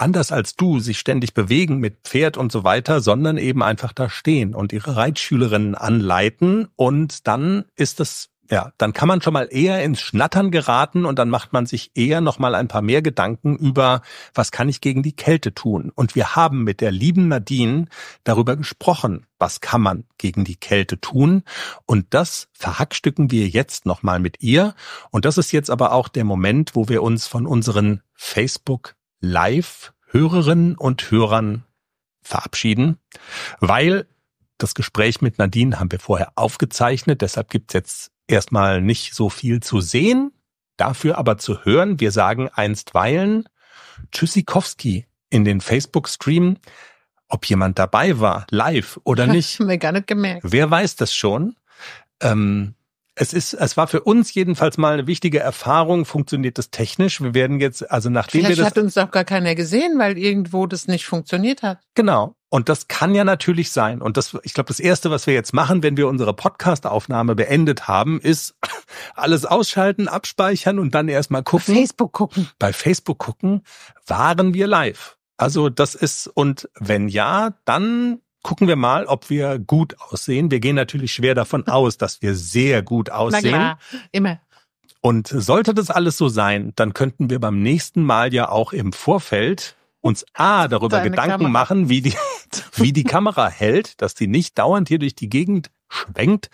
anders als du sich ständig bewegen mit Pferd und so weiter, sondern eben einfach da stehen und ihre Reitschülerinnen anleiten, und dann ist das, ja, dann kann man schon mal eher ins Schnattern geraten und dann macht man sich eher noch mal ein paar mehr Gedanken über, was kann ich gegen die Kälte tun? Und wir haben mit der lieben Nadine darüber gesprochen, was kann man gegen die Kälte tun? Und das verhackstücken wir jetzt noch mal mit ihr. Und das ist jetzt aber auch der Moment, wo wir uns von unseren Facebook-Live-Hörerinnen und Hörern verabschieden, weil das Gespräch mit Nadine haben wir vorher aufgezeichnet, deshalb gibt's jetzt erstmal nicht so viel zu sehen, dafür aber zu hören. Wir sagen einstweilen Tschüssikowski in den Facebook-Stream. Ob jemand dabei war, live oder nicht. Hab mir gar nicht gemerkt. Wer weiß das schon? Ähm, es ist, es war für uns jedenfalls mal eine wichtige Erfahrung. Funktioniert das technisch? Wir werden jetzt, also nachdem Vielleicht wir das... Vielleicht hat uns auch gar keiner gesehen, weil irgendwo das nicht funktioniert hat. Genau. Und das kann ja natürlich sein. Und das, ich glaube, das Erste, was wir jetzt machen, wenn wir unsere Podcast-Aufnahme beendet haben, ist alles ausschalten, abspeichern und dann erstmal gucken. Bei Facebook gucken. Bei Facebook gucken, waren wir live. Also das ist, und wenn ja, dann gucken wir mal, ob wir gut aussehen. Wir gehen natürlich schwer davon aus, dass wir sehr gut aussehen. Na klar, immer. Und sollte das alles so sein, dann könnten wir beim nächsten Mal ja auch im Vorfeld uns A, darüber Gedanken Kamera. machen, wie die, wie die Kamera hält, dass die nicht dauernd hier durch die Gegend schwenkt.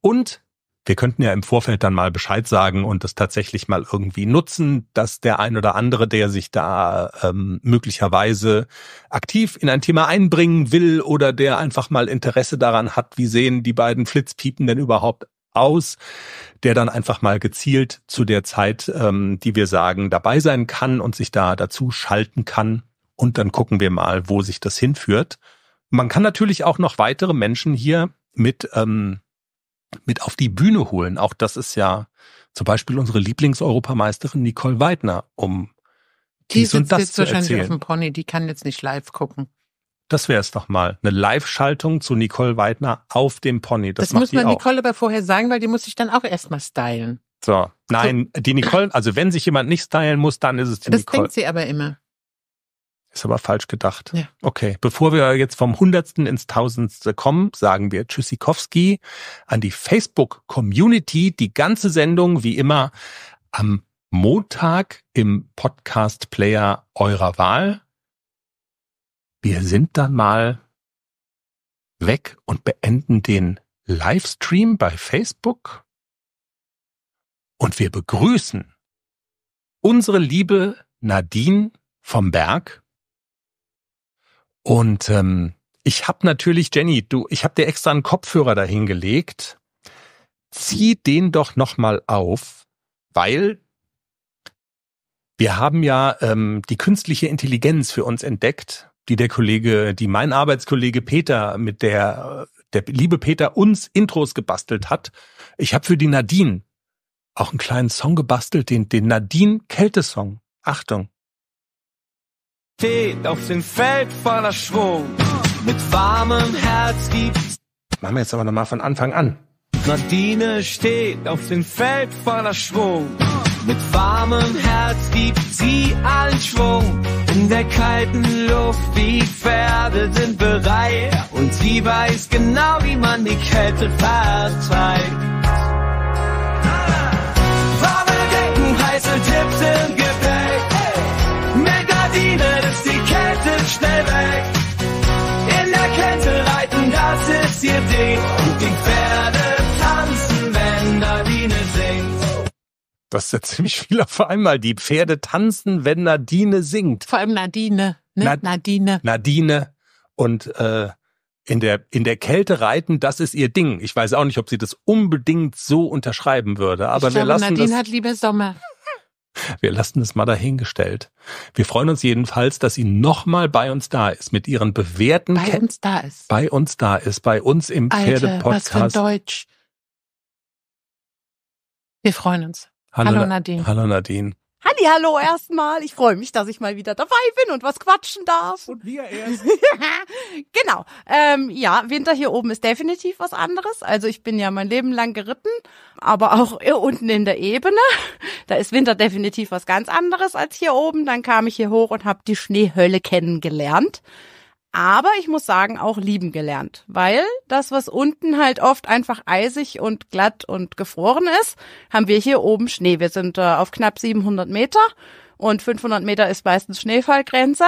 Und wir könnten ja im Vorfeld dann mal Bescheid sagen und das tatsächlich mal irgendwie nutzen, dass der ein oder andere, der sich da ähm, möglicherweise aktiv in ein Thema einbringen will oder der einfach mal Interesse daran hat, wie sehen die beiden Flitzpiepen denn überhaupt aus, der dann einfach mal gezielt zu der Zeit, ähm, die wir sagen, dabei sein kann und sich da dazu schalten kann. Und dann gucken wir mal, wo sich das hinführt. Man kann natürlich auch noch weitere Menschen hier mit, ähm, mit auf die Bühne holen. Auch das ist ja zum Beispiel unsere Lieblingseuropameisterin Nicole Weidner, um die dies und das zu erzählen. Die sitzt wahrscheinlich auf dem Pony, die kann jetzt nicht live gucken. Das wäre es doch mal. Eine Live-Schaltung zu Nicole Weidner auf dem Pony. Das, das muss man Nicole aber vorher sagen, weil die muss sich dann auch erstmal stylen. So. Nein, so. Die Nicole, also wenn sich jemand nicht stylen muss, dann ist es die das Nicole. Das denkt sie aber immer. Ist aber falsch gedacht. Ja. Okay, bevor wir jetzt vom Hundertsten ins Tausendste kommen, sagen wir Tschüssikowski an die Facebook-Community. Die ganze Sendung, wie immer, am Montag im Podcast-Player eurer Wahl. Wir sind dann mal weg und beenden den Livestream bei Facebook. Und wir begrüßen unsere liebe Nadine vom Berg. Und ähm, ich habe natürlich, Jenny, du, ich habe dir extra einen Kopfhörer dahin gelegt. Zieh den doch nochmal auf, weil wir haben ja ähm, die künstliche Intelligenz für uns entdeckt, die der Kollege, die mein Arbeitskollege Peter, mit der der liebe Peter uns Intros gebastelt hat. Ich habe für die Nadine auch einen kleinen Song gebastelt, den, den Nadine-Kälte-Song. Achtung. Steht auf dem Feld voller Schwung, mit warmem Herz gibt's... Machen wir jetzt aber nochmal von Anfang an. Nadine steht auf dem Feld voller Schwung. Mit warmem Herz gibt sie allen Schwung. In der kalten Luft, die Pferde sind bereit. Und sie weiß genau, wie man die Kälte vertreibt. Warme Decken, heiße Tipps im Gepäck. Mit Nadine ist die Kälte schnell weg. In der Kälte reiten, das ist ihr Ding. Und die Pferde tanzen, wenn Nadine singt. Das ist ja ziemlich viel auf einmal. Die Pferde tanzen, wenn Nadine singt. Vor allem Nadine. Ne? Na, Nadine. Nadine. Und äh, in der, in der Kälte reiten, das ist ihr Ding. Ich weiß auch nicht, ob sie das unbedingt so unterschreiben würde. Aber ich wir glaube, lassen Nadine das, hat lieber Sommer. Wir lassen das mal dahingestellt. Wir freuen uns jedenfalls, dass sie nochmal bei uns da ist. Mit ihren bewährten... Bei Kä- uns da ist. Bei uns da ist. Bei uns im Pferdepodcast. Alter, was für ein Deutsch. Wir freuen uns. Hallo, hallo Nadine. Hallo Nadine. Halli, hallo erstmal. Ich freue mich, dass ich mal wieder dabei bin und was quatschen darf. Und wir erst. Genau. Ähm, ja, Winter hier oben ist definitiv was anderes. Also ich bin ja mein Leben lang geritten, aber auch unten in der Ebene. Da ist Winter definitiv was ganz anderes als hier oben. Dann kam ich hier hoch und habe die Schneehölle kennengelernt. Aber ich muss sagen, auch lieben gelernt, weil das, was unten halt oft einfach eisig und glatt und gefroren ist, haben wir hier oben Schnee. Wir sind äh, auf knapp siebenhundert Meter und fünfhundert Meter ist meistens Schneefallgrenze.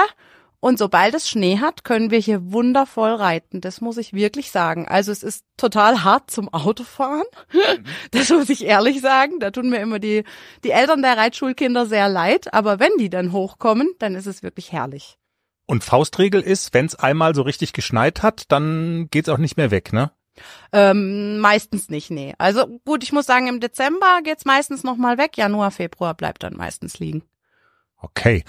Und sobald es Schnee hat, können wir hier wundervoll reiten. Das muss ich wirklich sagen. Also es ist total hart zum Autofahren. Das muss ich ehrlich sagen. Da tun mir immer die, die Eltern der Reitschulkinder sehr leid. Aber wenn die dann hochkommen, dann ist es wirklich herrlich. Und Faustregel ist, wenn es einmal so richtig geschneit hat, dann geht's auch nicht mehr weg, ne? Ähm, meistens nicht, nee. Also gut, ich muss sagen, im Dezember geht's meistens nochmal weg. Januar, Februar bleibt dann meistens liegen. Okay.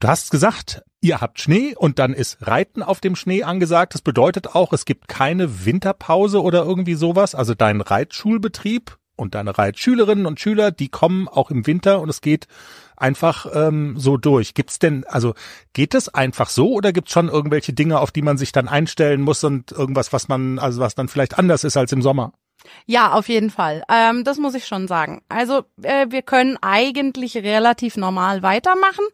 Du hast gesagt, ihr habt Schnee und dann ist Reiten auf dem Schnee angesagt. Das bedeutet auch, es gibt keine Winterpause oder irgendwie sowas. Also dein Reitschulbetrieb und deine Reitschülerinnen und Schüler, die kommen auch im Winter und es geht einfach ähm, so durch. Gibt's denn, also geht es einfach so oder gibt's schon irgendwelche Dinge, auf die man sich dann einstellen muss und irgendwas, was man, also was dann vielleicht anders ist als im Sommer? Ja, auf jeden Fall. Ähm, das muss ich schon sagen. Also äh, wir können eigentlich relativ normal weitermachen.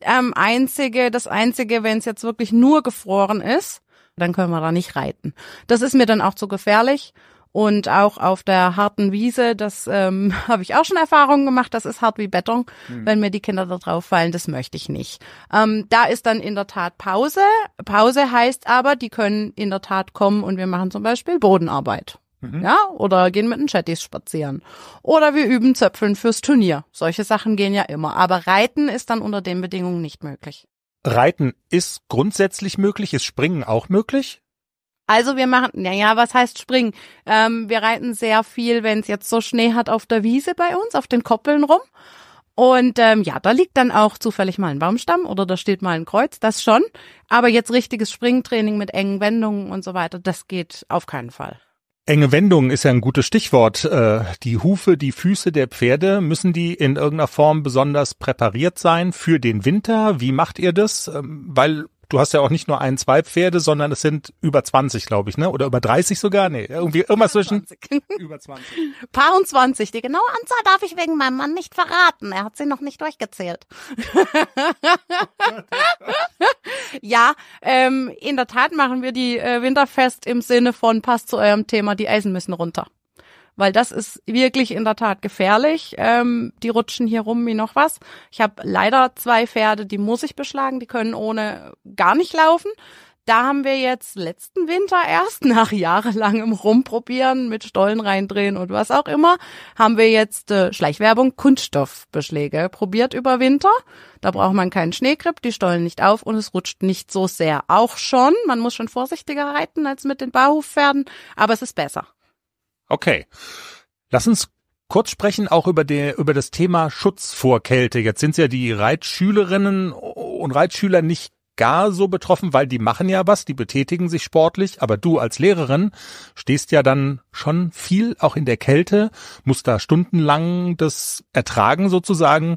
Ähm, einzige, das einzige, wenn es jetzt wirklich nur gefroren ist, dann können wir da nicht reiten. Das ist mir dann auch zu gefährlich. Und auch auf der harten Wiese, das ähm, habe ich auch schon Erfahrungen gemacht, das ist hart wie Beton, mhm. Wenn mir die Kinder da drauf fallen, das möchte ich nicht. Ähm, da ist dann in der Tat Pause. Pause heißt aber, die können in der Tat kommen und wir machen zum Beispiel Bodenarbeit. Mhm. Ja, oder gehen mit den Chattis spazieren. Oder wir üben Zöpfeln fürs Turnier. Solche Sachen gehen ja immer. Aber Reiten ist dann unter den Bedingungen nicht möglich. Reiten ist grundsätzlich möglich, ist Springen auch möglich? Also wir machen, naja, was heißt springen? Ähm, wir reiten sehr viel, wenn es jetzt so Schnee hat, auf der Wiese bei uns, auf den Koppeln rum. Und ähm, ja, da liegt dann auch zufällig mal ein Baumstamm oder da steht mal ein Kreuz, das schon. Aber jetzt richtiges Springtraining mit engen Wendungen und so weiter, das geht auf keinen Fall. Enge Wendungen ist ja ein gutes Stichwort. Die Hufe, die Füße der Pferde, müssen die in irgendeiner Form besonders präpariert sein für den Winter? Wie macht ihr das? Weil du hast ja auch nicht nur ein, zwei Pferde, sondern es sind über zwanzig, glaube ich, ne? Oder über dreißig sogar? Nee, irgendwie irgendwas zwischen. Über zwanzig. Paar und zwanzig. Die genaue Anzahl darf ich wegen meinem Mann nicht verraten. Er hat sie noch nicht durchgezählt. Ja, ähm, in der Tat machen wir die äh, Winterfest im Sinne von, passt zu eurem Thema, die Eisen müssen runter. Weil das ist wirklich in der Tat gefährlich. Ähm, die rutschen hier rum wie noch was. Ich habe leider zwei Pferde, die muss ich beschlagen. Die können ohne gar nicht laufen. Da haben wir jetzt letzten Winter erst, nach jahrelangem Rumprobieren mit Stollen reindrehen und was auch immer, haben wir jetzt äh, Schleichwerbung, Kunststoffbeschläge probiert über Winter. Da braucht man keinen Schneegripp, die Stollen nicht auf und es rutscht nicht so sehr. Auch schon, man muss schon vorsichtiger reiten als mit den Bauhofpferden, aber es ist besser. Okay, lass uns kurz sprechen auch über, die, über das Thema Schutz vor Kälte. Jetzt sind ja die Reitschülerinnen und Reitschüler nicht gar so betroffen, weil die machen ja was, die betätigen sich sportlich. Aber du als Lehrerin stehst ja dann schon viel auch in der Kälte, musst da stundenlang das ertragen sozusagen.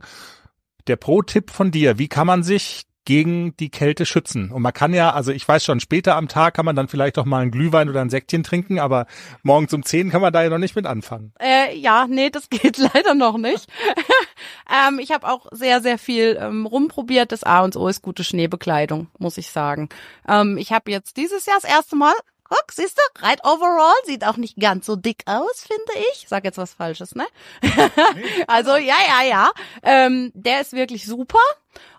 Der Pro-Tipp von dir, wie kann man sich gegen die Kälte schützen? Und man kann ja, also ich weiß schon, später am Tag kann man dann vielleicht auch mal einen Glühwein oder ein Sektchen trinken, aber morgens um zehn kann man da ja noch nicht mit anfangen. Äh, ja, nee, das geht leider noch nicht. ähm, ich habe auch sehr, sehr viel ähm, rumprobiert. Das A und O ist gute Schneebekleidung, muss ich sagen. Ähm, ich habe jetzt dieses Jahr das erste Mal, guck, siehst du, Reit Overall sieht auch nicht ganz so dick aus, finde ich. Sag jetzt was Falsches, ne? Also, ja, ja, ja. Ähm, der ist wirklich super.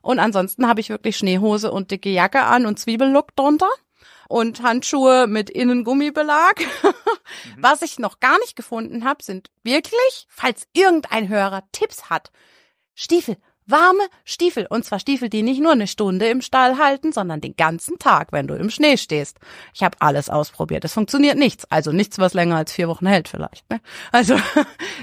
Und ansonsten habe ich wirklich Schneehose und dicke Jacke an und Zwiebellook drunter. Und Handschuhe mit Innengummibelag. Mhm. Was ich noch gar nicht gefunden habe, sind wirklich, falls irgendein Hörer Tipps hat, Stiefel warme Stiefel. Und zwar Stiefel, die nicht nur eine Stunde im Stall halten, sondern den ganzen Tag, wenn du im Schnee stehst. Ich habe alles ausprobiert. Es funktioniert nichts. Also nichts, was länger als vier Wochen hält vielleicht. Ne? Also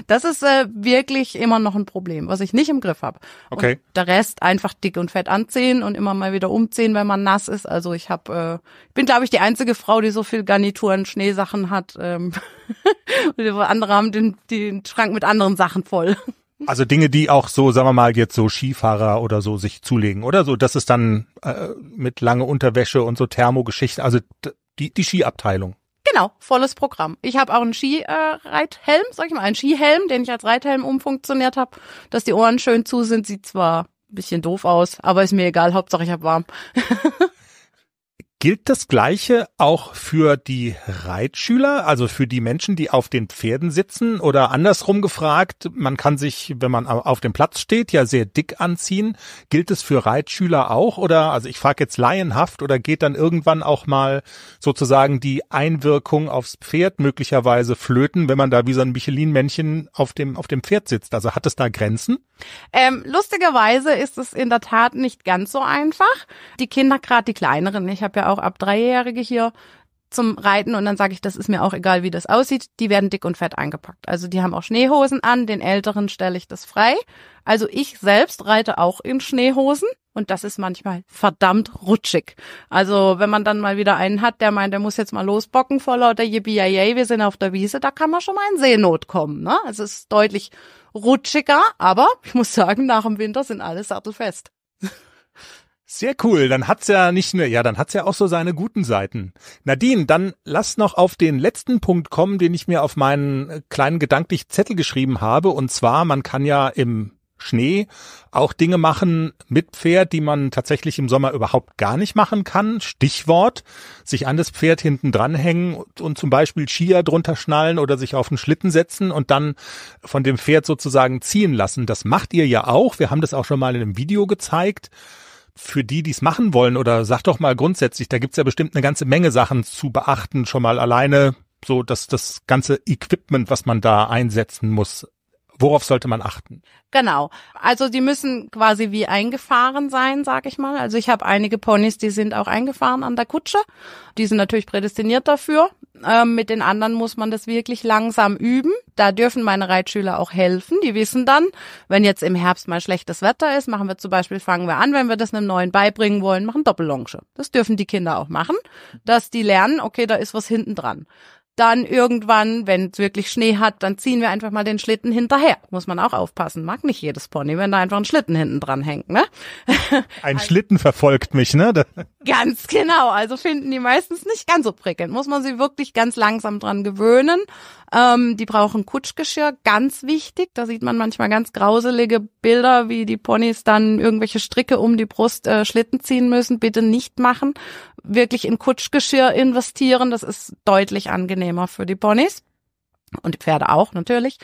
das ist äh, wirklich immer noch ein Problem, was ich nicht im Griff habe. Okay. Und der Rest einfach dick und fett anziehen und immer mal wieder umziehen, wenn man nass ist. Also ich habe, äh, ich bin, glaube ich, die einzige Frau, die so viel Garnituren, Schneesachen hat. Ähm andere haben den, den Schrank mit anderen Sachen voll. Also Dinge, die auch so, sagen wir mal, jetzt so Skifahrer oder so sich zulegen, oder? So, das ist dann äh, mit lange Unterwäsche und so Thermogeschichten, also die, die Skiabteilung. Genau, volles Programm. Ich habe auch einen Skireithelm, sag ich mal, einen Skihelm, den ich als Reithelm umfunktioniert habe, dass die Ohren schön zu sind, sieht zwar ein bisschen doof aus, aber ist mir egal, Hauptsache ich habe warm. Gilt das Gleiche auch für die Reitschüler, also für die Menschen, die auf den Pferden sitzen? Oder andersrum gefragt, man kann sich, wenn man auf dem Platz steht, ja sehr dick anziehen. Gilt es für Reitschüler auch? Oder, also ich frage jetzt laienhaft, oder geht dann irgendwann auch mal sozusagen die Einwirkung aufs Pferd möglicherweise flöten, wenn man da wie so ein Michelin-Männchen auf dem, auf dem Pferd sitzt? Also hat es da Grenzen? Ähm, lustigerweise ist es in der Tat nicht ganz so einfach. Die Kinder, gerade die kleineren, ich habe ja auch ab Dreijährige hier zum Reiten und dann sage ich, das ist mir auch egal, wie das aussieht, die werden dick und fett eingepackt. Also die haben auch Schneehosen an, den Älteren stelle ich das frei. Also ich selbst reite auch in Schneehosen und das ist manchmal verdammt rutschig. Also wenn man dann mal wieder einen hat, der meint, der muss jetzt mal losbocken vor lauter Yippie-Yay, wir sind auf der Wiese, da kann man schon mal in Seenot kommen. Ne? Also es ist deutlich rutschiger, aber ich muss sagen, nach dem Winter sind alle sattelfest. Sehr cool, dann hat's ja nicht nur, ja, dann hat's ja auch so seine guten Seiten. Nadine, dann lass noch auf den letzten Punkt kommen, den ich mir auf meinen kleinen gedanklichen Zettel geschrieben habe. Und zwar, man kann ja im Schnee auch Dinge machen mit Pferd, die man tatsächlich im Sommer überhaupt gar nicht machen kann. Stichwort, sich an das Pferd hinten dranhängen und, und zum Beispiel Skier drunter schnallen oder sich auf den Schlitten setzen und dann von dem Pferd sozusagen ziehen lassen. Das macht ihr ja auch. Wir haben das auch schon mal in einem Video gezeigt. Für die, die es machen wollen, oder sag doch mal grundsätzlich, da gibt's ja bestimmt eine ganze Menge Sachen zu beachten, schon mal alleine so dass das ganze Equipment, was man da einsetzen muss. Worauf sollte man achten? Genau, also die müssen quasi wie eingefahren sein, sag ich mal. Also ich habe einige Ponys, die sind auch eingefahren an der Kutsche. Die sind natürlich prädestiniert dafür. Ähm, mit den anderen muss man das wirklich langsam üben. Da dürfen meine Reitschüler auch helfen. Die wissen dann, wenn jetzt im Herbst mal schlechtes Wetter ist, machen wir zum Beispiel, fangen wir an, wenn wir das einem Neuen beibringen wollen, machen Doppellonge. Das dürfen die Kinder auch machen, dass die lernen, okay, da ist was hinten dran. Dann irgendwann, wenn es wirklich Schnee hat, dann ziehen wir einfach mal den Schlitten hinterher. Muss man auch aufpassen. Mag nicht jedes Pony, wenn da einfach ein Schlitten hinten dran hängt, ne? Ein Schlitten verfolgt mich, ne? Ganz genau. Also finden die meistens nicht ganz so prickelnd. Muss man sie wirklich ganz langsam dran gewöhnen. Ähm, die brauchen Kutschgeschirr, ganz wichtig. Da sieht man manchmal ganz grauselige Bilder, wie die Ponys dann irgendwelche Stricke um die Brust äh, Schlitten ziehen müssen. Bitte nicht machen. Wirklich in Kutschgeschirr investieren, das ist deutlich angenehmer für die Ponys und die Pferde auch natürlich.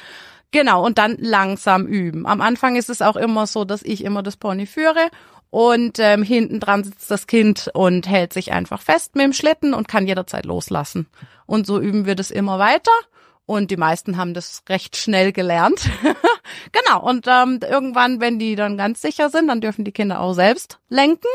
Genau, und dann langsam üben. Am Anfang ist es auch immer so, dass ich immer das Pony führe und ähm, hinten dran sitzt das Kind und hält sich einfach fest mit dem Schlitten und kann jederzeit loslassen. Und so üben wir das immer weiter. Und die meisten haben das recht schnell gelernt. Genau, und ähm, irgendwann, wenn die dann ganz sicher sind, dann dürfen die Kinder auch selbst lenken.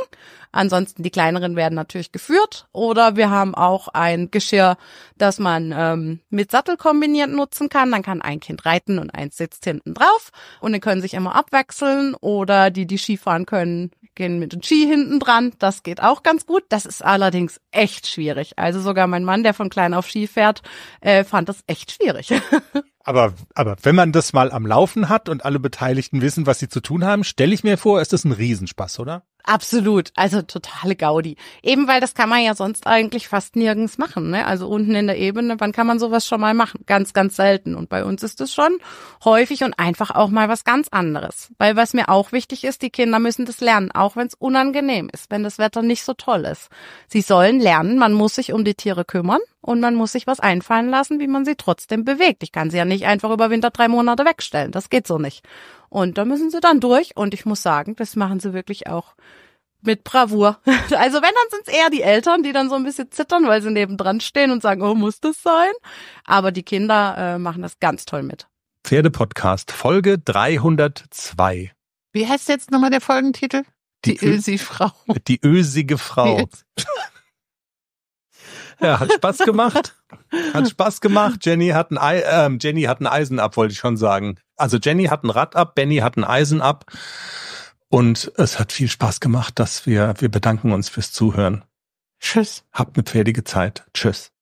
Ansonsten die kleineren werden natürlich geführt. Oder wir haben auch ein Geschirr, das man ähm, mit Sattel kombiniert nutzen kann. Dann kann ein Kind reiten und eins sitzt hinten drauf. Und die können sich immer abwechseln. Oder die, die Skifahren können, gehen mit dem Ski hinten dran. Das geht auch ganz gut. Das ist allerdings echt schwierig. Also sogar mein Mann, der von klein auf Ski fährt, äh, fand das echt schwierig. aber, aber wenn man das mal am Laufen hat und alle Beteiligten wissen, was sie zu tun haben, stelle ich mir vor, ist das ein Riesenspaß, oder? Absolut, also totale Gaudi. Eben weil das kann man ja sonst eigentlich fast nirgends machen, ne? Also unten in der Ebene, wann kann man sowas schon mal machen? Ganz, ganz selten. Und bei uns ist es schon häufig und einfach auch mal was ganz anderes. Weil was mir auch wichtig ist, die Kinder müssen das lernen, auch wenn es unangenehm ist, wenn das Wetter nicht so toll ist. Sie sollen lernen, man muss sich um die Tiere kümmern und man muss sich was einfallen lassen, wie man sie trotzdem bewegt. Ich kann sie ja nicht einfach über Winter drei Monate wegstellen, das geht so nicht. Und da müssen sie dann durch und ich muss sagen, das machen sie wirklich auch mit Bravour. Also wenn, dann sind es eher die Eltern, die dann so ein bisschen zittern, weil sie nebendran stehen und sagen, oh, muss das sein? Aber die Kinder äh, machen das ganz toll mit. Pferdepodcast, Folge dreihundertzwei. Wie heißt jetzt nochmal der Folgentitel? Die, die ösige Frau. Die ösige Frau. Die Ös- ja, hat Spaß gemacht. Hat Spaß gemacht. Jenny hat ein, Ei, äh, Jenny hat ein Eisen ab, wollte ich schon sagen. Also Jenny hat ein Rad ab, Benny hat ein Eisen ab. Und es hat viel Spaß gemacht, dass wir, wir bedanken uns fürs Zuhören. Tschüss. Habt eine pferdige Zeit. Tschüss.